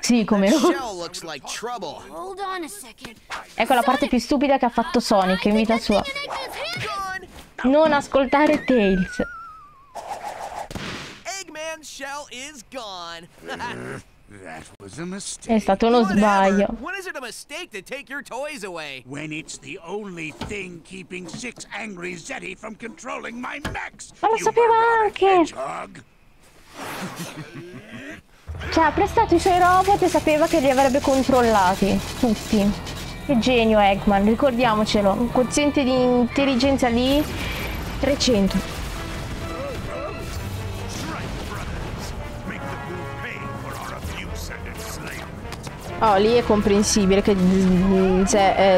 Sì, come no. Ecco la parte più stupida che ha fatto Sonic in vita sua. Non ascoltare Tails. È stato uno sbaglio. Ma lo sapeva anche. Cioè, ha prestato i suoi robot e sapeva che li avrebbe controllati tutti. Che genio Eggman, ricordiamocelo. Un quoziente di intelligenza lì trecento. Oh, lì è comprensibile che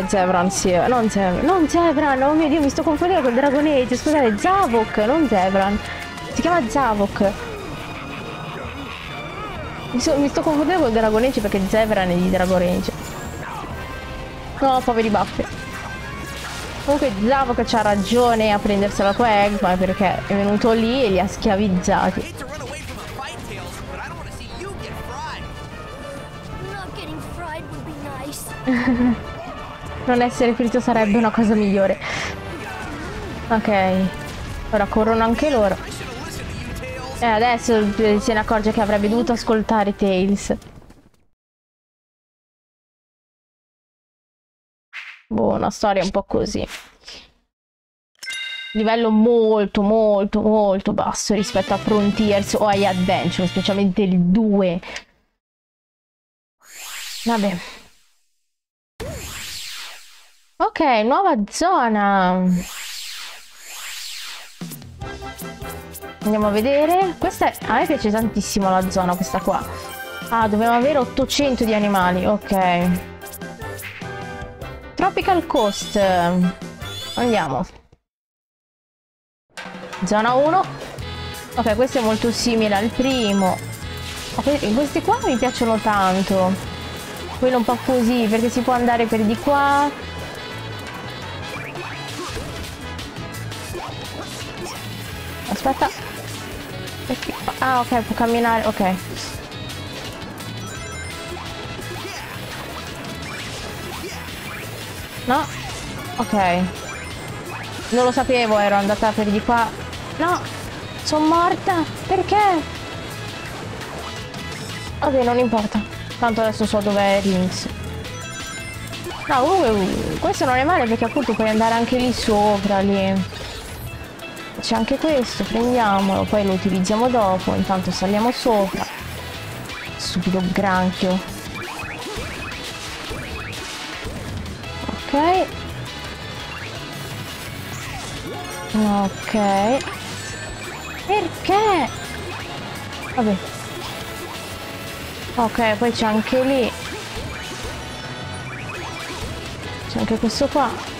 Zevran sia... Non Zevran, non Zevran, oh mio Dio, mi sto confondendo col Dragon Age, scusate, Zavok, non Zevran. Si chiama Zavok. Mi, so, mi sto confondendo col Dragon Age perché Zevran è di Dragon Age. No, poveri baffi. Comunque Zavok c'ha ragione a prendersela con Eggman perché è venuto lì e li ha schiavizzati. Non essere ferito sarebbe una cosa migliore. Ok, ora corrono anche loro. E adesso se ne accorge che avrebbe dovuto ascoltare Tails. Boh, una storia un po' così. Livello molto molto molto basso rispetto a Frontiers o agli Adventure, specialmente il due. Vabbè. Ok, nuova zona. Andiamo a vedere. Questa è... A me piace tantissimo la zona, questa qua. Ah, dobbiamo avere ottocento di animali. Ok. Tropical Coast. Andiamo. Zona uno. Ok, questo è molto simile al primo. Okay, questi qua mi piacciono tanto. Quello un po' così, perché si può andare per di qua... Aspetta. Ah, ok, può camminare, ok. No? Ok. Non lo sapevo, ero andata per di qua. No! Sono morta! Perché? Vabbè, non importa. Tanto adesso so dov'è Rings. No, uh, questo non è male perché appunto puoi andare anche lì sopra, lì. C'è anche questo, prendiamolo, poi lo utilizziamo dopo, intanto saliamo sopra. Stupido granchio. Ok. Ok. Perché? Vabbè. Ok, poi c'è anche lì. C'è anche questo qua.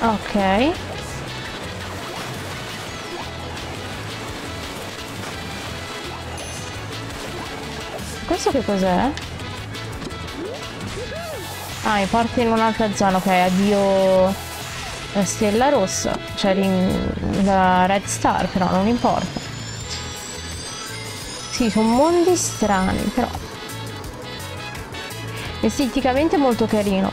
Ok. questo che cos'è? Ah, mi porti in un'altra zona, ok, addio la stella rossa, cioè la Red Star, però non importa. Sì, sono mondi strani, però esteticamente molto carino.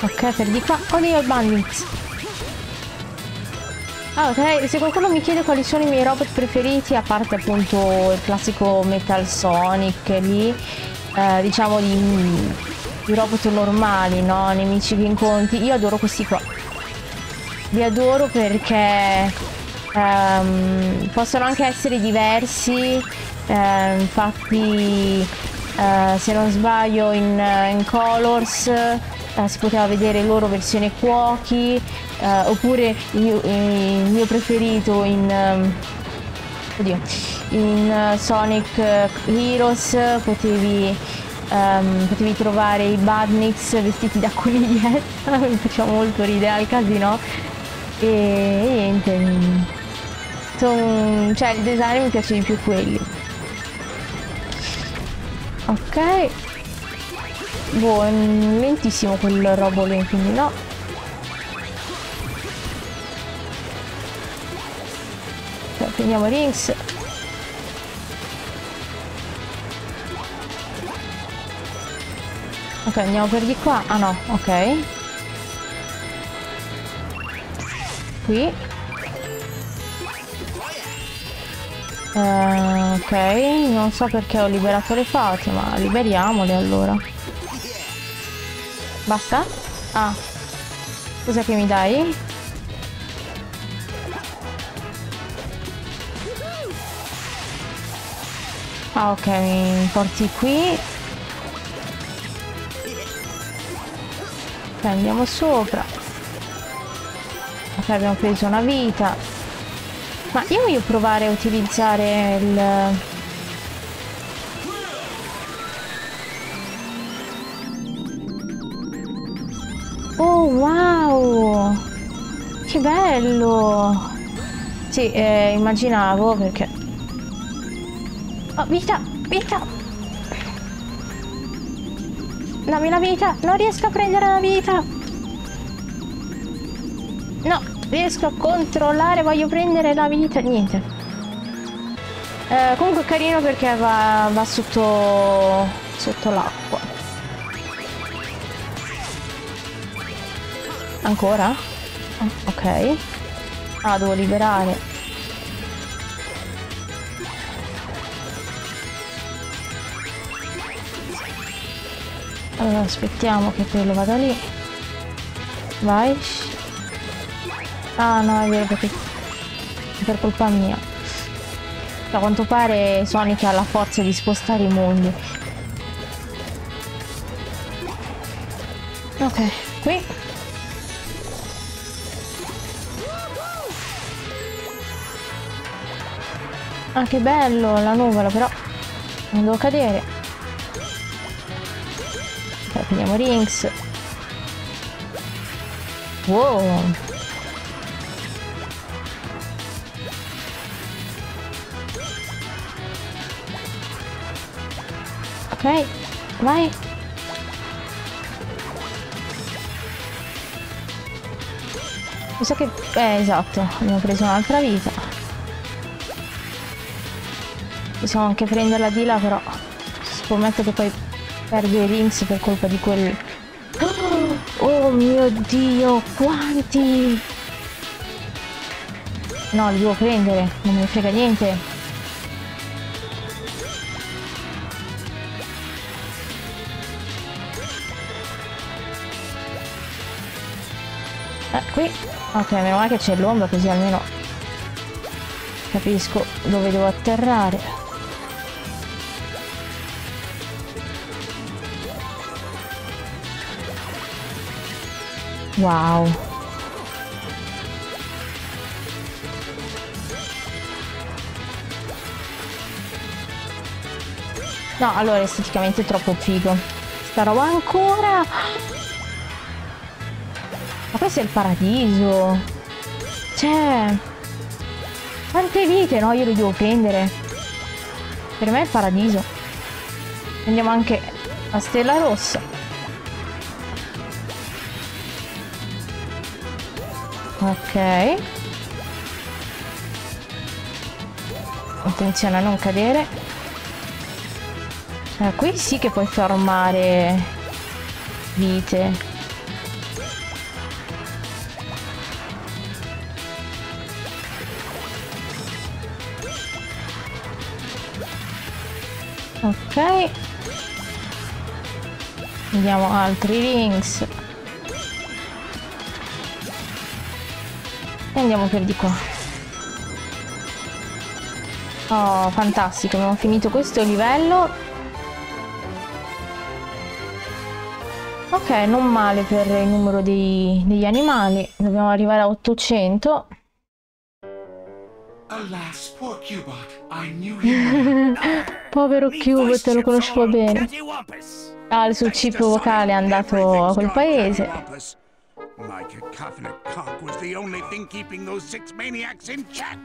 Ok, per di qua. Oddio, il Badniks. Ah, ok, se qualcuno mi chiede quali sono i miei robot preferiti, a parte appunto il classico Metal Sonic lì, eh, diciamo di, di robot normali, no? Nemici che incontri. Io adoro questi qua. Li adoro perché ehm, possono anche essere diversi, eh, infatti eh, se non sbaglio in, in Colors... Eh, si poteva vedere loro versione cuochi, eh, oppure il eh, mio preferito in, um, oddio, in uh, Sonic Heroes potevi, um, potevi trovare i Badniks vestiti da coniglietta, mi faceva molto ridere al casino, e, e niente, son, cioè il design mi piace di più quelli. Ok. Boh, è lentissimo quel robo lì, quindi no. Cioè, prendiamo Rings. Ok, andiamo per di qua. Ah no, ok. Qui. Uh, ok, non so perché ho liberato le fate, ma liberiamole allora. Basta? Ah. Cos'è che mi dai? Ah, ok, mi porti qui. Ok, andiamo sopra. Ok, abbiamo preso una vita. Ma io voglio provare a utilizzare il... Oh wow, che bello! Sì, eh, immaginavo perché... Oh, vita, vita! Dammi la vita, non riesco a prendere la vita! No, riesco a controllare, voglio prendere la vita, niente. Eh, comunque è carino perché va, va sotto, sotto l'acqua. Ancora? Ok. Ah, devo liberare. Allora, aspettiamo che quello vada lì. Vai. Ah, no, è vero perché... è per colpa mia. A quanto pare Sonic ha la forza di spostare i mondi. Ok, qui. Ah, che bello la nuvola, però non devo cadere. Ok, prendiamo Rings. Wow. Ok, vai. Mi sa che... Eh, esatto, abbiamo preso un'altra vita. Possiamo anche prenderla di là, però scommetto che poi perdo i Rings per colpa di quelli. Oh mio Dio, quanti! No, li devo prendere, non mi frega niente. Eh, qui. Ok, meno male che c'è l'ombra, così almeno capisco dove devo atterrare. Wow. No, allora esteticamente è troppo figo. Sta roba ancora. Ma questo è il paradiso. Cioè, quante vite, no? Io le devo prendere. Per me è il paradiso. Prendiamo anche la stella rossa. Ok. Attenzione a non cadere. Ah, qui sì che puoi farmare vite. Ok. Vediamo altri rings. E andiamo per di qua. Oh, fantastico, abbiamo finito questo livello. Ok, non male per il numero dei, degli animali. Dobbiamo arrivare a ottocento. Alas, poor Cubot. I knew you. Povero Cubot, lo conoscevo bene. Ah, il suo cibo vocale è andato a quel paese. My cacophonic cock was the only thing keeping those six maniacs in check.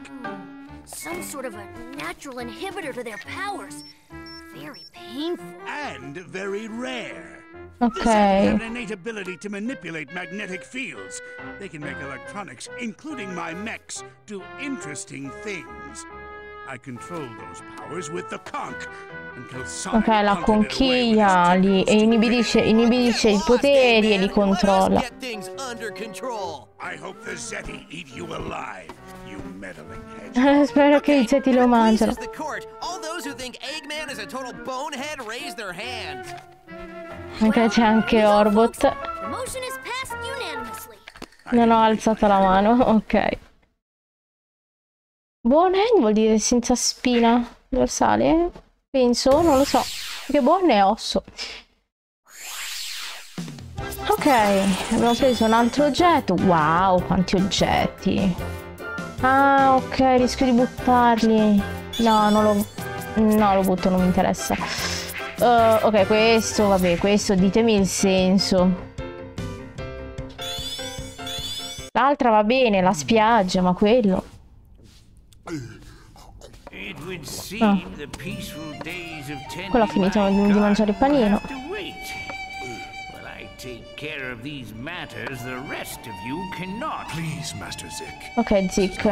Some sort of a natural inhibitor to their powers. Very painful. And very rare. Ok. Have an innate ability to manipulate magnetic fields. They can make electronics, including my mechs, do interesting things. I control those powers with the conch. Ok, la conchiglia li inibisce, inibisce i poteri e li controlla. Spero che i Zeti lo mangiano. Ok, c'è anche Orbot. Non ho alzato la mano, ok. Buon hand vuol dire senza spina dorsale? Penso, non lo so. Che buono è osso. Ok, abbiamo preso un altro oggetto. Wow, quanti oggetti. Ah, ok, rischio di buttarli. No, non lo... No, lo butto, non mi interessa. uh, Ok, questo, vabbè, questo, ditemi il senso. L'altra va bene, la spiaggia, ma quello... Ah. Quello ha finito di mangiare il panino. Ok, Zik.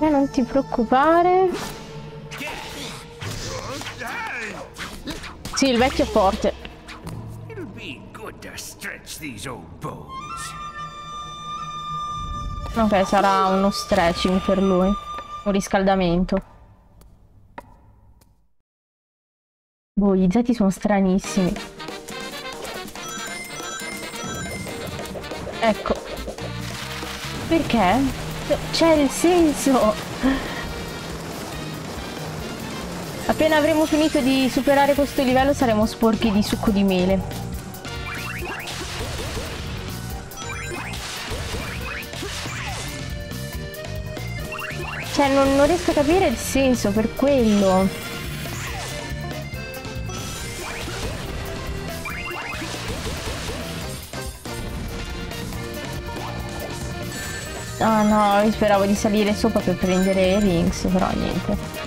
Eh, non ti preoccupare. Sì, il vecchio è forte. Ok, sarà uno stretching per lui. Un riscaldamento. Boh, gli Zeti sono stranissimi. Ecco. Perché? C'è il senso. Appena avremo finito di superare questo livello saremo sporchi di succo di mele. Cioè, non, non riesco a capire il senso, per quello. Ah no, io speravo di salire sopra per prendere i rings, però niente.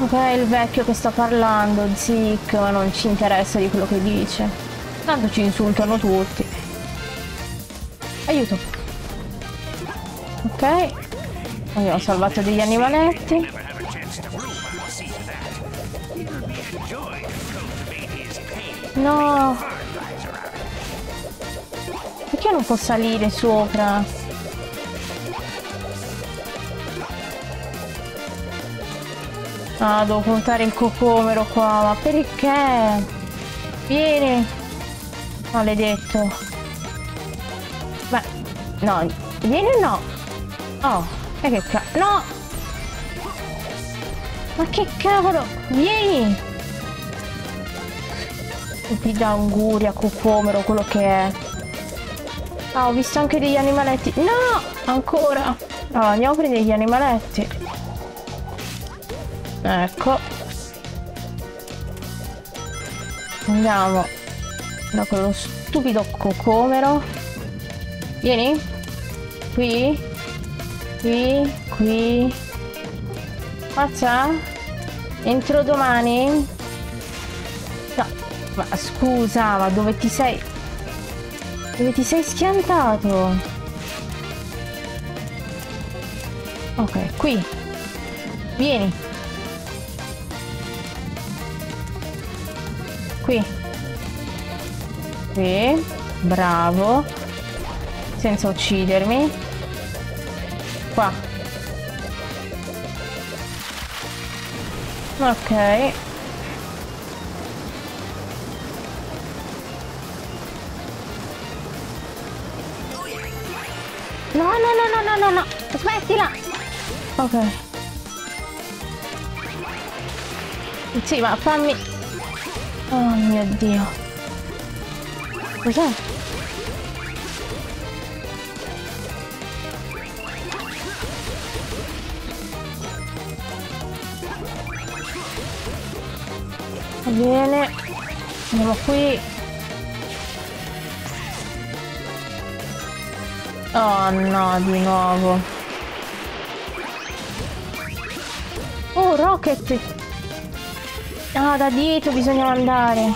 Ok, il vecchio che sta parlando, Zik, ma non ci interessa di quello che dice. Tanto ci insultano tutti. Aiuto. Ok. Abbiamo salvato degli animaletti. No. Perché non può salire sopra? Ah, devo portare il cocomero qua, ma perché? Vieni! Maledetto! Beh, no, vieni o no? Oh, e che cavolo? No! Ma che cavolo? Vieni! Ti da anguria, cocomero, quello che è. Ah, ho visto anche degli animaletti. No, ancora. Allora, andiamo a prendere gli animaletti. Ecco. Andiamo da quello stupido cocomero. Vieni. Qui. Qui. Qui. Forza. Entro domani? No. Ma scusa, ma dove ti sei... Dove ti sei schiantato? Ok, qui. Vieni. Qui. Qui. Bravo. Senza uccidermi. Qua. Ok. No, no, no, no, no, no, no, smettila! Ok. Sì, ma fammi... Oh mio Dio. Cos'è? Va bene. Andiamo qui. Oh no, di nuovo. Oh, Rocket. Ah, da dietro bisogna andare.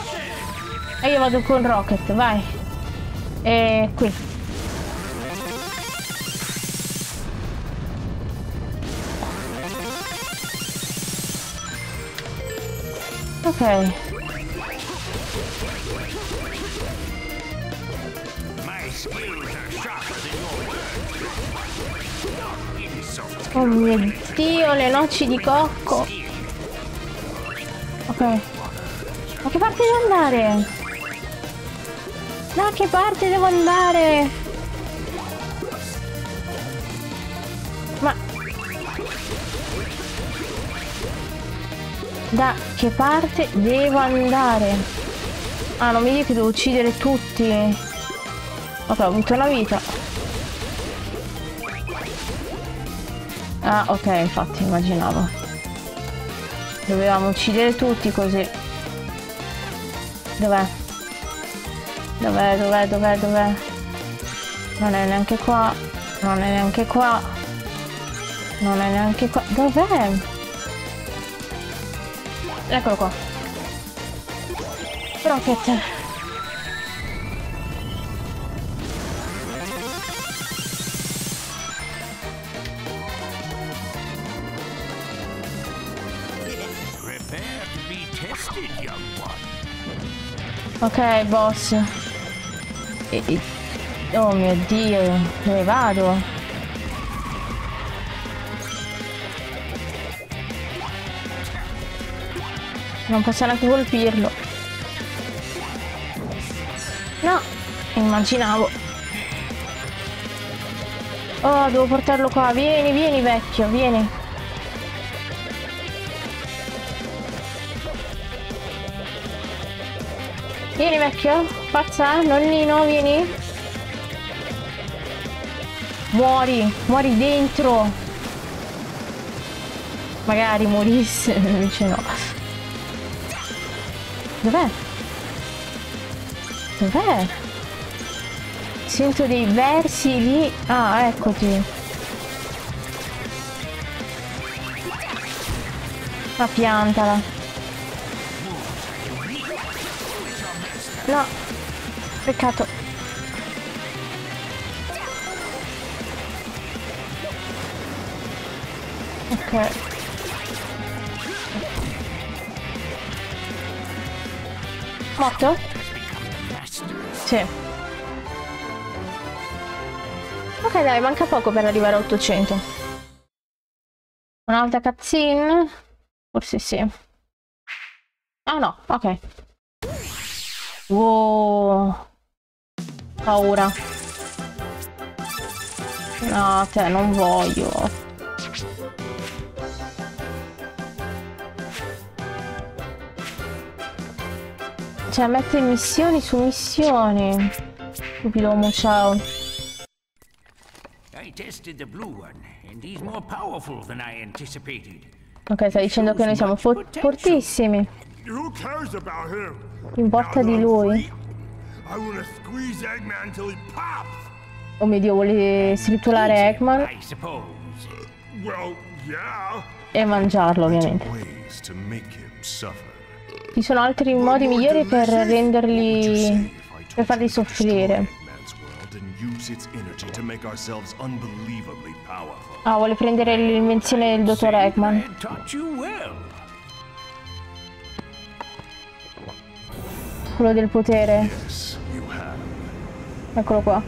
E io vado con Rocket, vai. E qui. Ok. Oh mio Dio, le noci di cocco. Ok. Ma che parte devo andare? Da che parte devo andare? Ma... Da che parte devo andare? Ah, non mi dico che devo uccidere tutti. Ok, ho avuto la vita. Ah, ok, infatti, immaginavo. Dovevamo uccidere tutti così. Dov'è? Dov'è, dov'è, dov'è, dov'è? Non è neanche qua. Non è neanche qua. Non è neanche qua. Dov'è? Eccolo qua. Rocket. Ok, boss. E, e... Oh mio Dio, dove vado? Non posso neanche colpirlo. No, immaginavo. Oh, devo portarlo qua. Vieni, vieni vecchio, vieni. Vieni vecchio, forza, nonnino, vieni. Muori, muori dentro. Magari morisse, invece no. Dov'è? Dov'è? Sento dei versi lì. Ah, eccoti. Ma piantala. No, peccato. Ok. Morto? Sì. Ok, dai, manca poco per arrivare a ottocento. Un'altra cutscene? Forse sì. Ah no, ok. Wow, paura. No, te non voglio. Cioè, mette missioni su missioni. Stupido, ciao. tested the blue one and he's more powerful than I anticipated. Ok, sta dicendo che noi siamo fo fortissimi. Chi importa di lui? Oh mio Dio, vuole stritolare Eggman e mangiarlo, ovviamente. Ci sono altri modi migliori per renderli, per farli soffrire. Ah, vuole prendere l'invenzione del dottor Eggman. Quello del potere. Eccolo qua.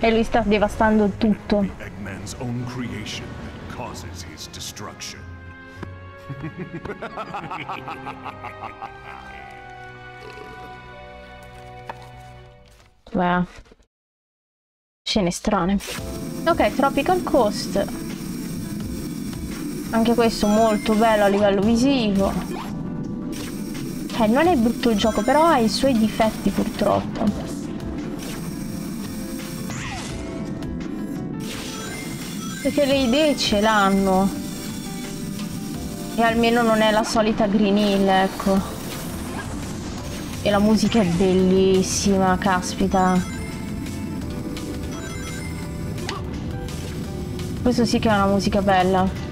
E lui sta devastando tutto. Beh, scene strane. Ok, Tropical Coast. Anche questo molto bello a livello visivo. Eh, non è brutto il gioco, però ha i suoi difetti purtroppo. Perché le idee ce l'hanno. E almeno non è la solita Green Hill, ecco. E la musica è bellissima, caspita. Questo sì che è una musica bella.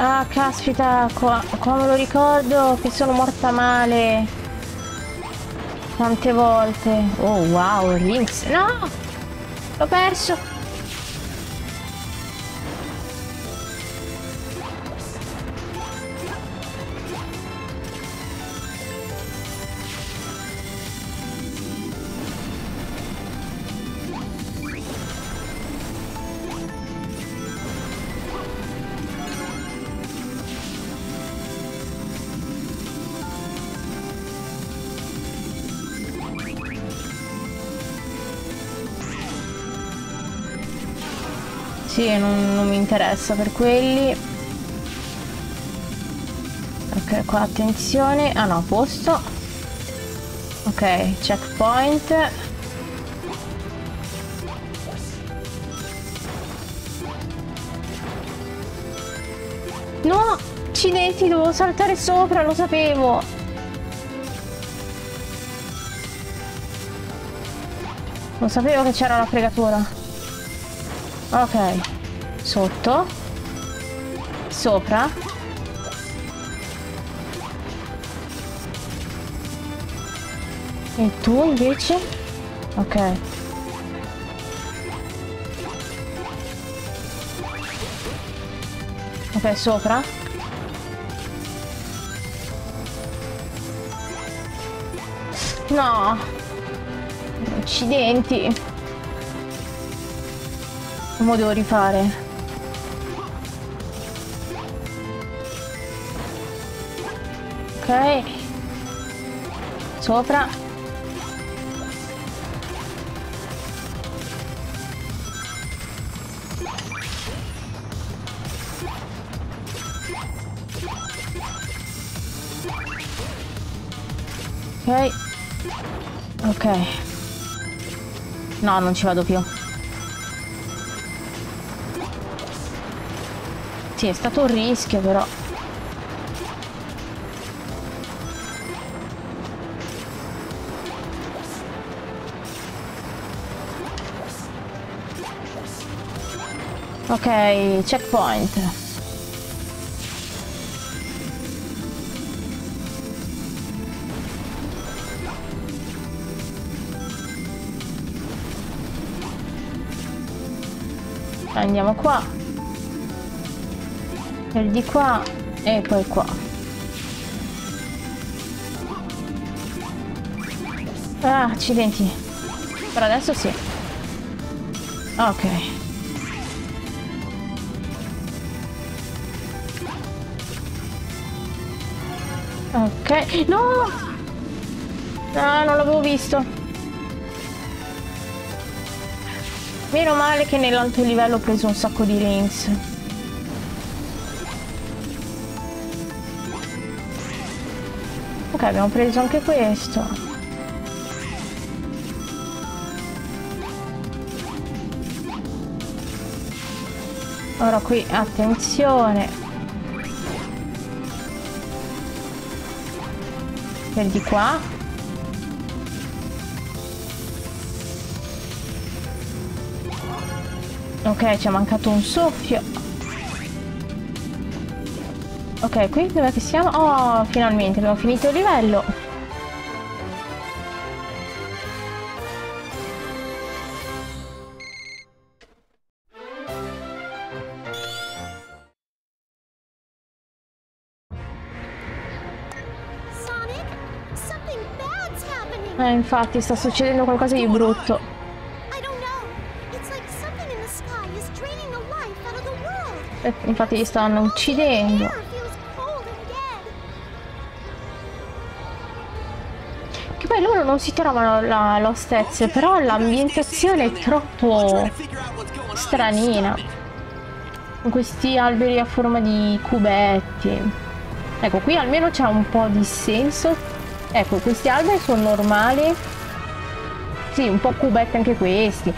Ah, caspita, qua, qua me lo ricordo che sono morta male tante volte. Oh wow, Rings. No! L'ho perso! Sì, non, non mi interessa per quelli. Ok, qua attenzione. Ah no, posto. Ok, checkpoint. No, accidenti, dovevo saltare sopra, lo sapevo. Lo sapevo che c'era la fregatura. Ok, sotto, sopra. E tu invece? Ok. Ok, sopra. No. Accidenti. Come devo rifare? Ok. Sopra. Ok. Ok. No, non ci vado più. Sì, è stato un rischio, però. Ok, checkpoint. Andiamo qua. Per di qua e poi qua. Ah, accidenti. Per adesso sì. Ok. Ok. No! Ah, non l'avevo visto. Meno male che nell'alto livello ho preso un sacco di rings. Ok, abbiamo preso anche questo. Ora qui, attenzione. Per di qua. Ok, ci è mancato un soffio. Ok, qui dov'è che siamo? Oh, finalmente abbiamo finito il livello. Sonic, something bad's happening. Eh, infatti sta succedendo qualcosa di brutto. Infatti li stanno uccidendo. Che poi loro non si trovano la Lost Hex, però l'ambientazione è troppo stranina, con questi alberi a forma di cubetti. Ecco, qui almeno c'è un po' di senso. Ecco, questi alberi sono normali. Sì, un po' cubetti anche questi,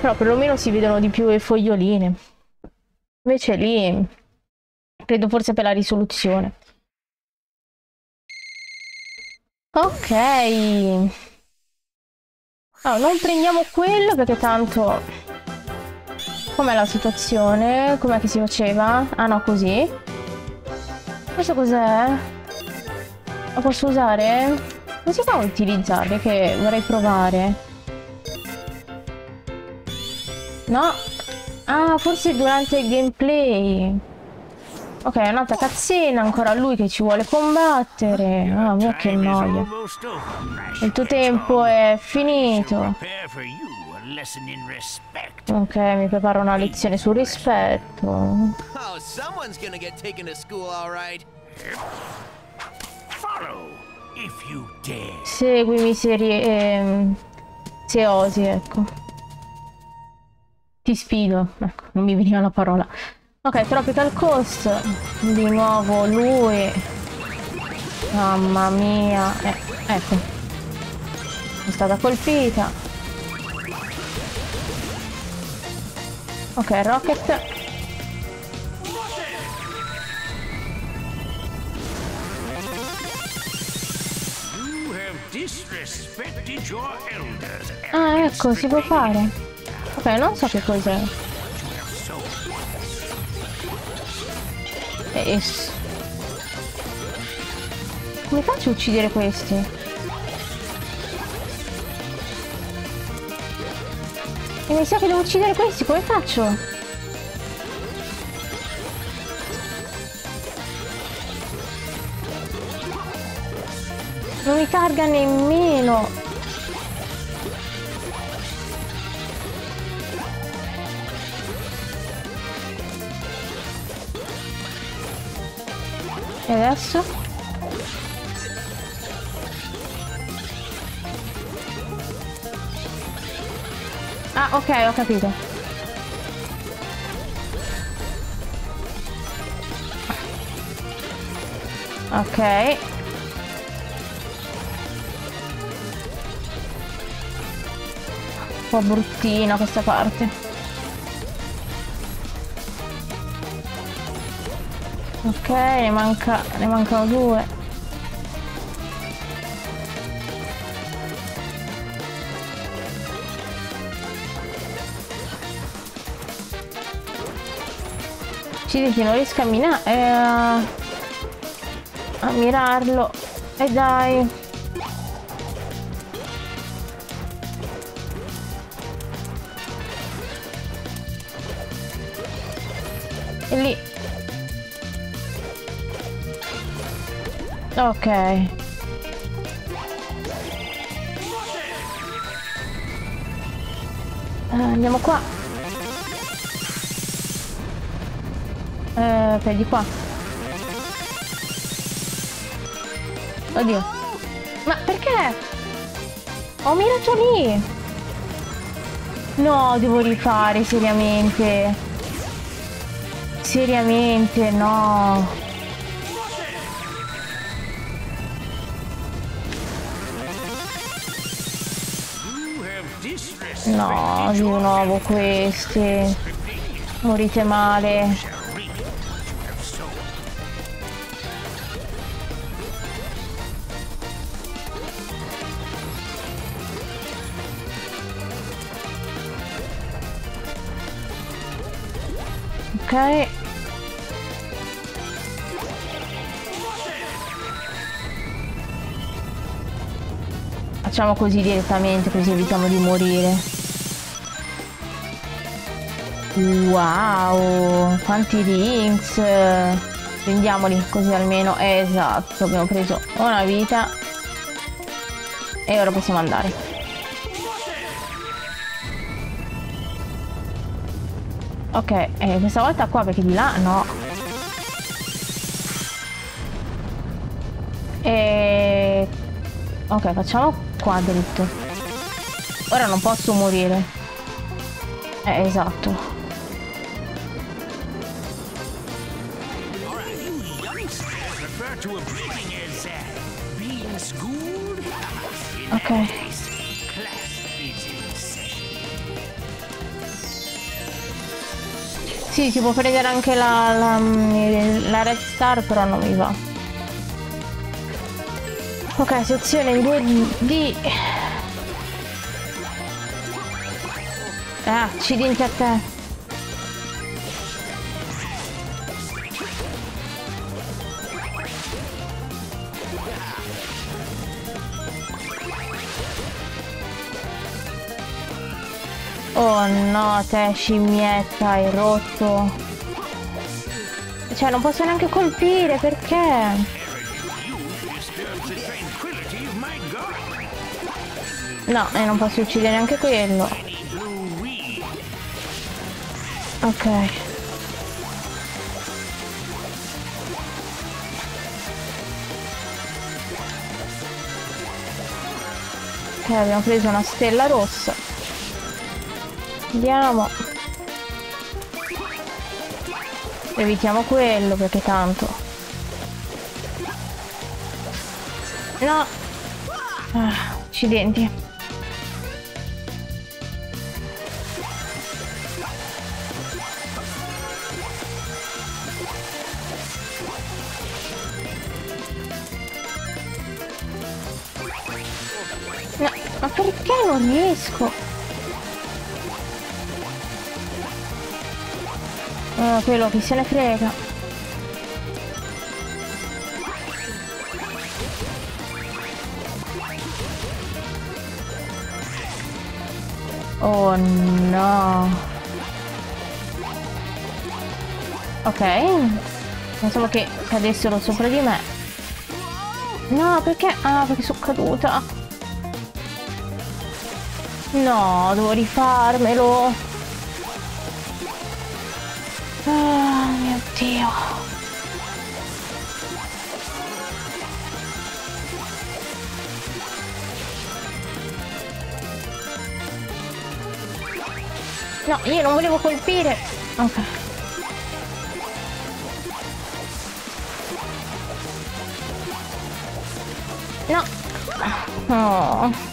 però perlomeno si vedono di più le foglioline. Invece lì, credo forse per la risoluzione. Ok. Oh, non prendiamo quello perché tanto... Com'è la situazione? Com'è che si faceva? Ah no, così. Questo cos'è? Lo posso usare? Non si fa utilizzare, che vorrei provare. No. Ah, forse durante il gameplay. Ok, è un'altra cazzina, ancora lui che ci vuole combattere. Ah, mia che noia. Il tuo tempo è finito. Ok, mi preparo una lezione sul rispetto. Oh, someone's gonna get taken to school, all right. Follow if you dare. Seguimi se, eh, se osi, ecco. Ti sfido, ecco, non mi veniva la parola. Ok, Tropical Coast. Di nuovo lui. Mamma mia. Eh, ecco. Sono stata colpita. Ok, Rocket. Ah, ecco, si può fare. Ok, non so che cos'è. Es. Come faccio a uccidere questi? E mi sa che devo uccidere questi, come faccio? Non mi targa nemmeno. E adesso? Ah, ok, ho capito. Ok. Un po' bruttina questa parte. Ok, ne manca, ne mancano due. Ucciditi, non riesco a minare, eh, a mirarlo. E eh dai. E lì. Ok. Uh, andiamo qua. Uh, per di qua. Oddio. Ma perché? Ho mirato lì. No, devo rifare, seriamente. Seriamente, no. No, di nuovo questi. Morite male. Ok. Facciamo così direttamente, così evitiamo di morire. Wow, quanti rings. Prendiamoli così almeno. Eh, esatto, abbiamo preso una vita. E ora possiamo andare. Ok, eh, questa volta qua, perché di là no. E... ok, facciamo qua dritto. Ora non posso morire. Eh, esatto. Ok. Sì, si può prendere anche la, la, la Red Star, però non mi va. Ok, sezione due D. Ah, accidenti a te. Oh no, te scimmietta, hai rotto. Cioè, non posso neanche colpire, perché? No, e non posso uccidere neanche quello. Ok. Ok, abbiamo preso una stella rossa. Andiamo. Evitiamo quello, perché tanto. No. Ah, accidenti. Non riesco. Ah, quello che se ne frega. Oh no. Ok. Pensavo che cadessero sopra di me. No, perché? Ah, perché sono caduta. No, devo rifarmelo. Ah, mio Dio. No, io non volevo colpire. Ok. No. Oh.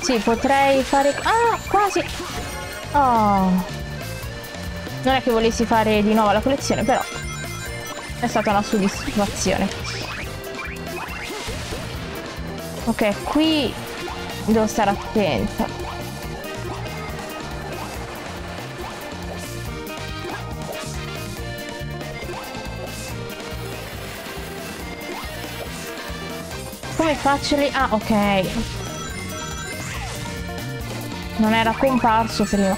Sì, potrei fare... ah, quasi! Oh. Non è che volessi fare di nuovo la collezione, però è stata una soddisfazione. Ok, qui devo stare attenta. Come faccio lì? Ah, ok. Non era comparso prima.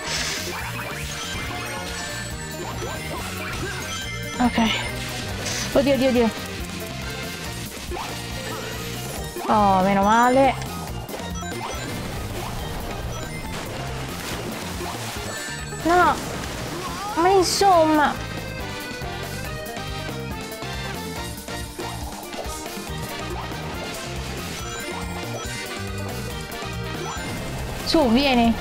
Ok. Oddio, oddio, oddio. Oh, meno male. No. Ma insomma. Su, vieni.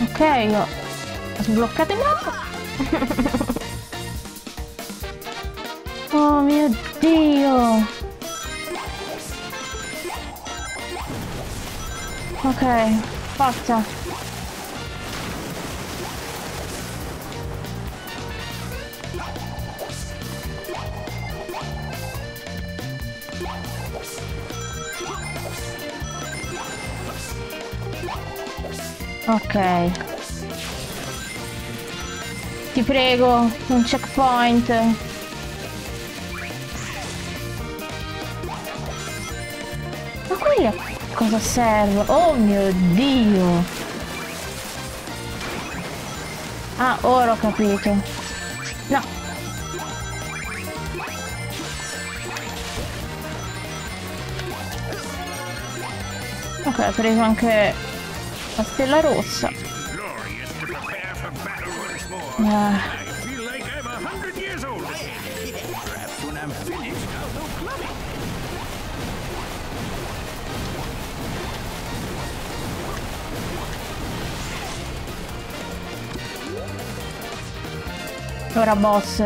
Ok, sbloccate mappa. Oh mio Dio. Ok, forza. Ok. Ti prego, un checkpoint. Cosa serve? Oh mio Dio! Ah, ora ho capito. No! Ok, ho preso anche la stella rossa. Ah. Ora boss.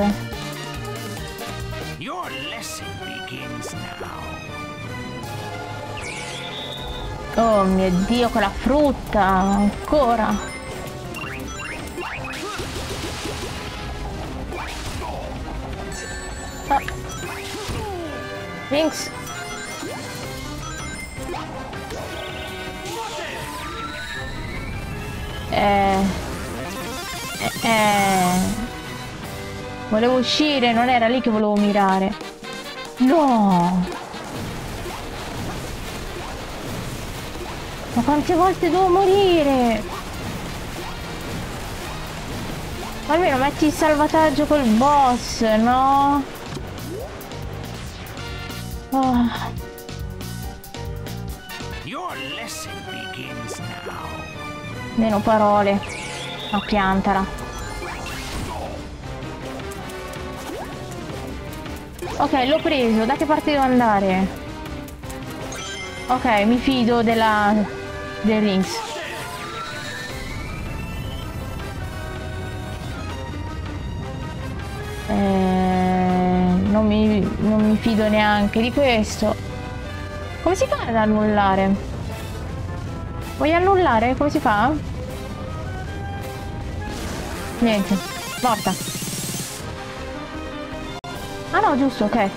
Your lesson begins now. Oh mio Dio, quella frutta ancora. Oh. Thanks. Eh. Eh. Volevo uscire, non era lì che volevo mirare. No! Ma quante volte devo morire? Almeno metti il salvataggio col boss, no? Oh. Meno parole. Ma piantala. Ok, l'ho preso, da che parte devo andare? Ok, mi fido della... dei rings. Eh, non, mi, non mi fido neanche di questo. Come si fa ad annullare? Vuoi annullare? Come si fa? Niente, morta. Ah no, giusto, ok.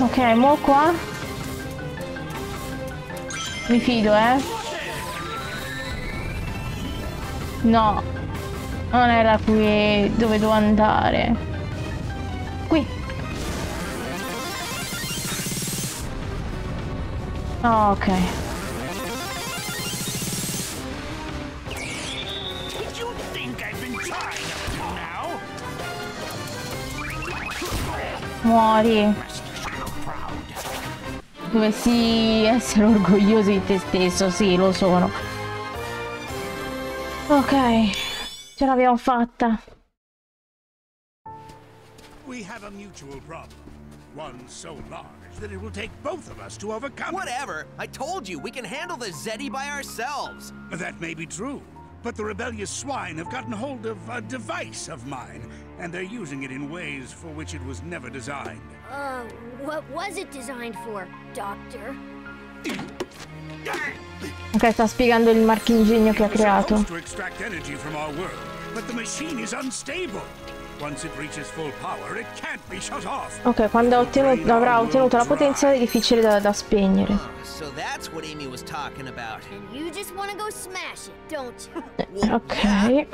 Ok, mo qua. Mi fido, eh. No. Non era qui dove devo andare. Qui. Oh, ok. Muori. Dovessi essere orgoglioso di te stesso, sì, lo sono. Ok, ce l'abbiamo fatta. We have a mutual problem. One so large that it will take both of us to overcome. Whatever! I told you, we can handle the Zeddy by ourselves! That may be true, but the rebellious swine have gotten hold of a device of mine, and they're using it in ways for which it was never designed. Uh, what was it designed for, Doctor? Ok, sta spiegando il marchingegno che ha creato. It's supposed to extract energy from our world, but the machine is unstable. Ok, quando ottenuto, avrà ottenuto la potenza è difficile da, da spegnere. Ok.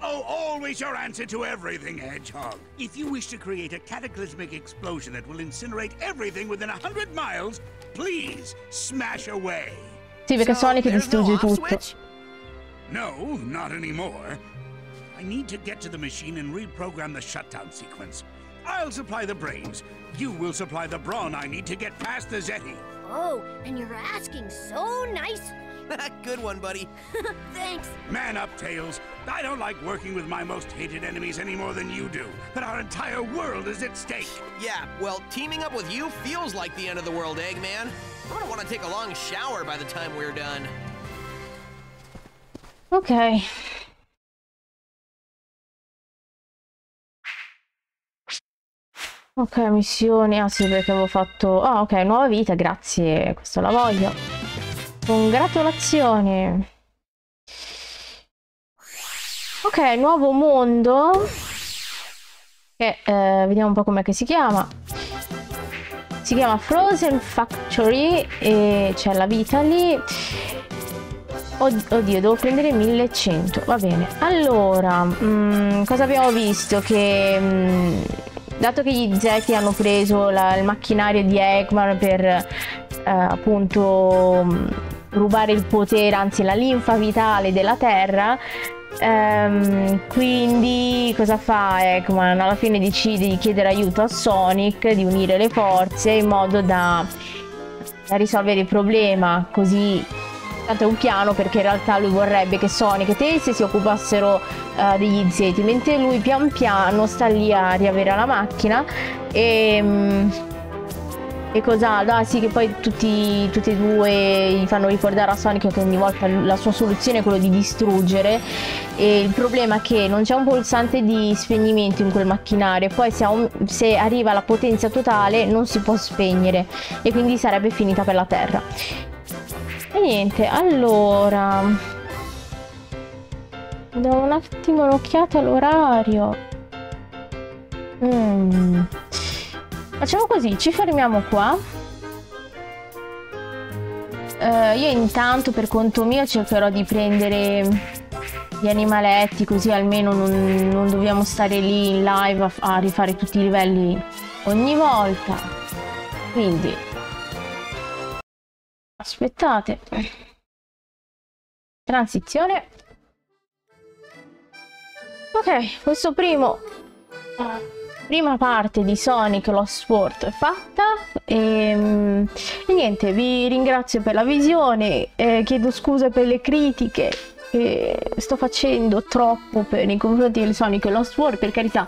Oh, always your answer to everything, Hedgehog. If you wish to create a cataclysmic explosion that will incinerate everything within a hundred miles, please smash away. Sì, perché Sonic distrugge tutto. No, not anymore. I need to get to the machine and reprogram the shutdown sequence. I'll supply the brains. You will supply the brawn I need to get past the Zeti. Oh, and you're asking so nicely. Good one, buddy. Thanks. Man up, Tails. I don't like working with my most hated enemies any more than you do, but our entire world is at stake. Yeah, well, teaming up with you feels like the end of the world, Eggman. I'm gonna want to take a long shower by the time we're done. Okay. Ok, missione. Ah sì, perché avevo fatto... Ah, ok, nuova vita, grazie. Questo la voglio. Congratulazioni. Ok, nuovo mondo. Che, eh, vediamo un po' com'è che si chiama. Si chiama Frozen Factory e c'è la vita lì. Od- oddio, devo prendere millecento. Va bene. Allora, mh, cosa abbiamo visto? Che... Mh, dato che gli Zeti hanno preso la, il macchinario di Eggman per eh, appunto rubare il potere, anzi la linfa vitale della terra, ehm, quindi cosa fa Eggman? Alla fine decide di chiedere aiuto a Sonic, di unire le forze in modo da, da risolvere il problema, così tanto è un piano, perché in realtà lui vorrebbe che Sonic e Tails si occupassero uh, degli Zeti, mentre lui pian piano sta lì a riavere la macchina e, um, e cosa? Ah sì, che poi tutti, tutti e due gli fanno ricordare a Sonic che ogni volta la sua soluzione è quella di distruggere, e il problema è che non c'è un pulsante di spegnimento in quel macchinario, poi se, un, se arriva alla potenza totale non si può spegnere e quindi sarebbe finita per la terra. E niente, allora do un attimo un'occhiata all'orario. mm. Facciamo così, ci fermiamo qua. uh, Io intanto per conto mio cercherò di prendere gli animaletti, così almeno non, non dobbiamo stare lì in live a, a rifare tutti i livelli ogni volta. Quindi aspettate, transizione. Ok, questo primo prima parte di Sonic Lost World è fatta e, e niente, vi ringrazio per la visione, eh, chiedo scusa per le critiche che sto facendo troppo per, nei confronti del Sonic Lost World. Per carità,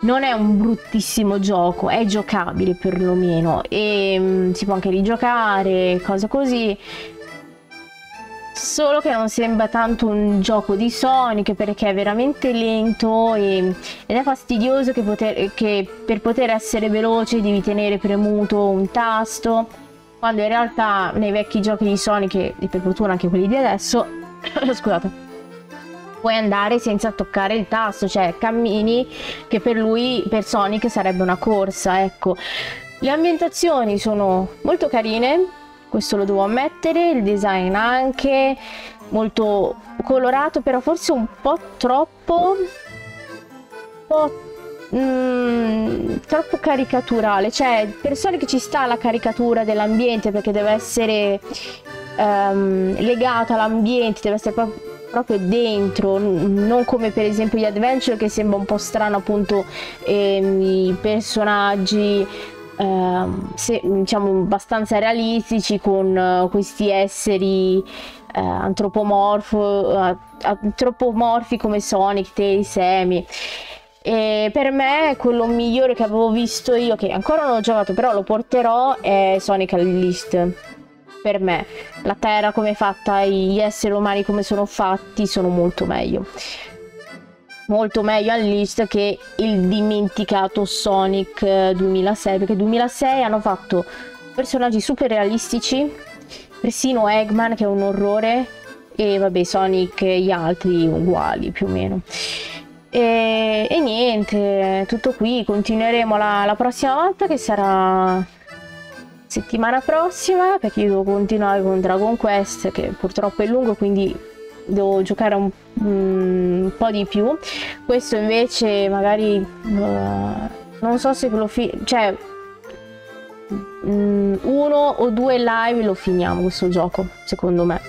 non è un bruttissimo gioco, è giocabile perlomeno e mh, si può anche rigiocare, cose così, solo che non sembra tanto un gioco di Sonic perché è veramente lento e, ed è fastidioso che, poter, che per poter essere veloce devi tenere premuto un tasto, quando in realtà nei vecchi giochi di Sonic, e per fortuna anche quelli di adesso, scusate, puoi andare senza toccare il tasto, cioè cammini, che per lui, per Sonic, sarebbe una corsa, ecco. Le ambientazioni sono molto carine, questo lo devo ammettere, il design anche, molto colorato, però forse un po' troppo, un po' mh, troppo caricaturale, cioè per Sonic ci sta la caricatura dell'ambiente perché deve essere um, legato all'ambiente, deve essere proprio... proprio dentro, non come per esempio gli Adventure che sembra un po' strano appunto ehm, i personaggi ehm, se, diciamo abbastanza realistici con eh, questi esseri eh, antropomorfo, eh, antropomorfi come Sonic, Tails, Amy. E per me quello migliore che avevo visto io, che ancora non ho giocato però lo porterò, è Sonic Unleashed. Per me la terra come è fatta, gli esseri umani come sono fatti sono molto meglio, molto meglio Unleashed che il dimenticato Sonic duemilasei, perché duemilasei hanno fatto personaggi super realistici, persino Eggman che è un orrore, e vabbè Sonic e gli altri uguali più o meno. E, e niente, tutto qui, continueremo la, la prossima volta che sarà... settimana prossima, perché io devo continuare con Dragon Quest che purtroppo è lungo, quindi devo giocare un, un po' di più. Questo invece magari uh, non so se lo fi- cioè um, uno o due live lo finiamo questo gioco, secondo me.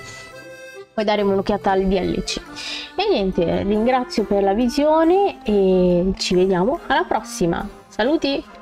puoi dare un'occhiata al D L C. E niente, ringrazio per la visione e ci vediamo alla prossima. Saluti!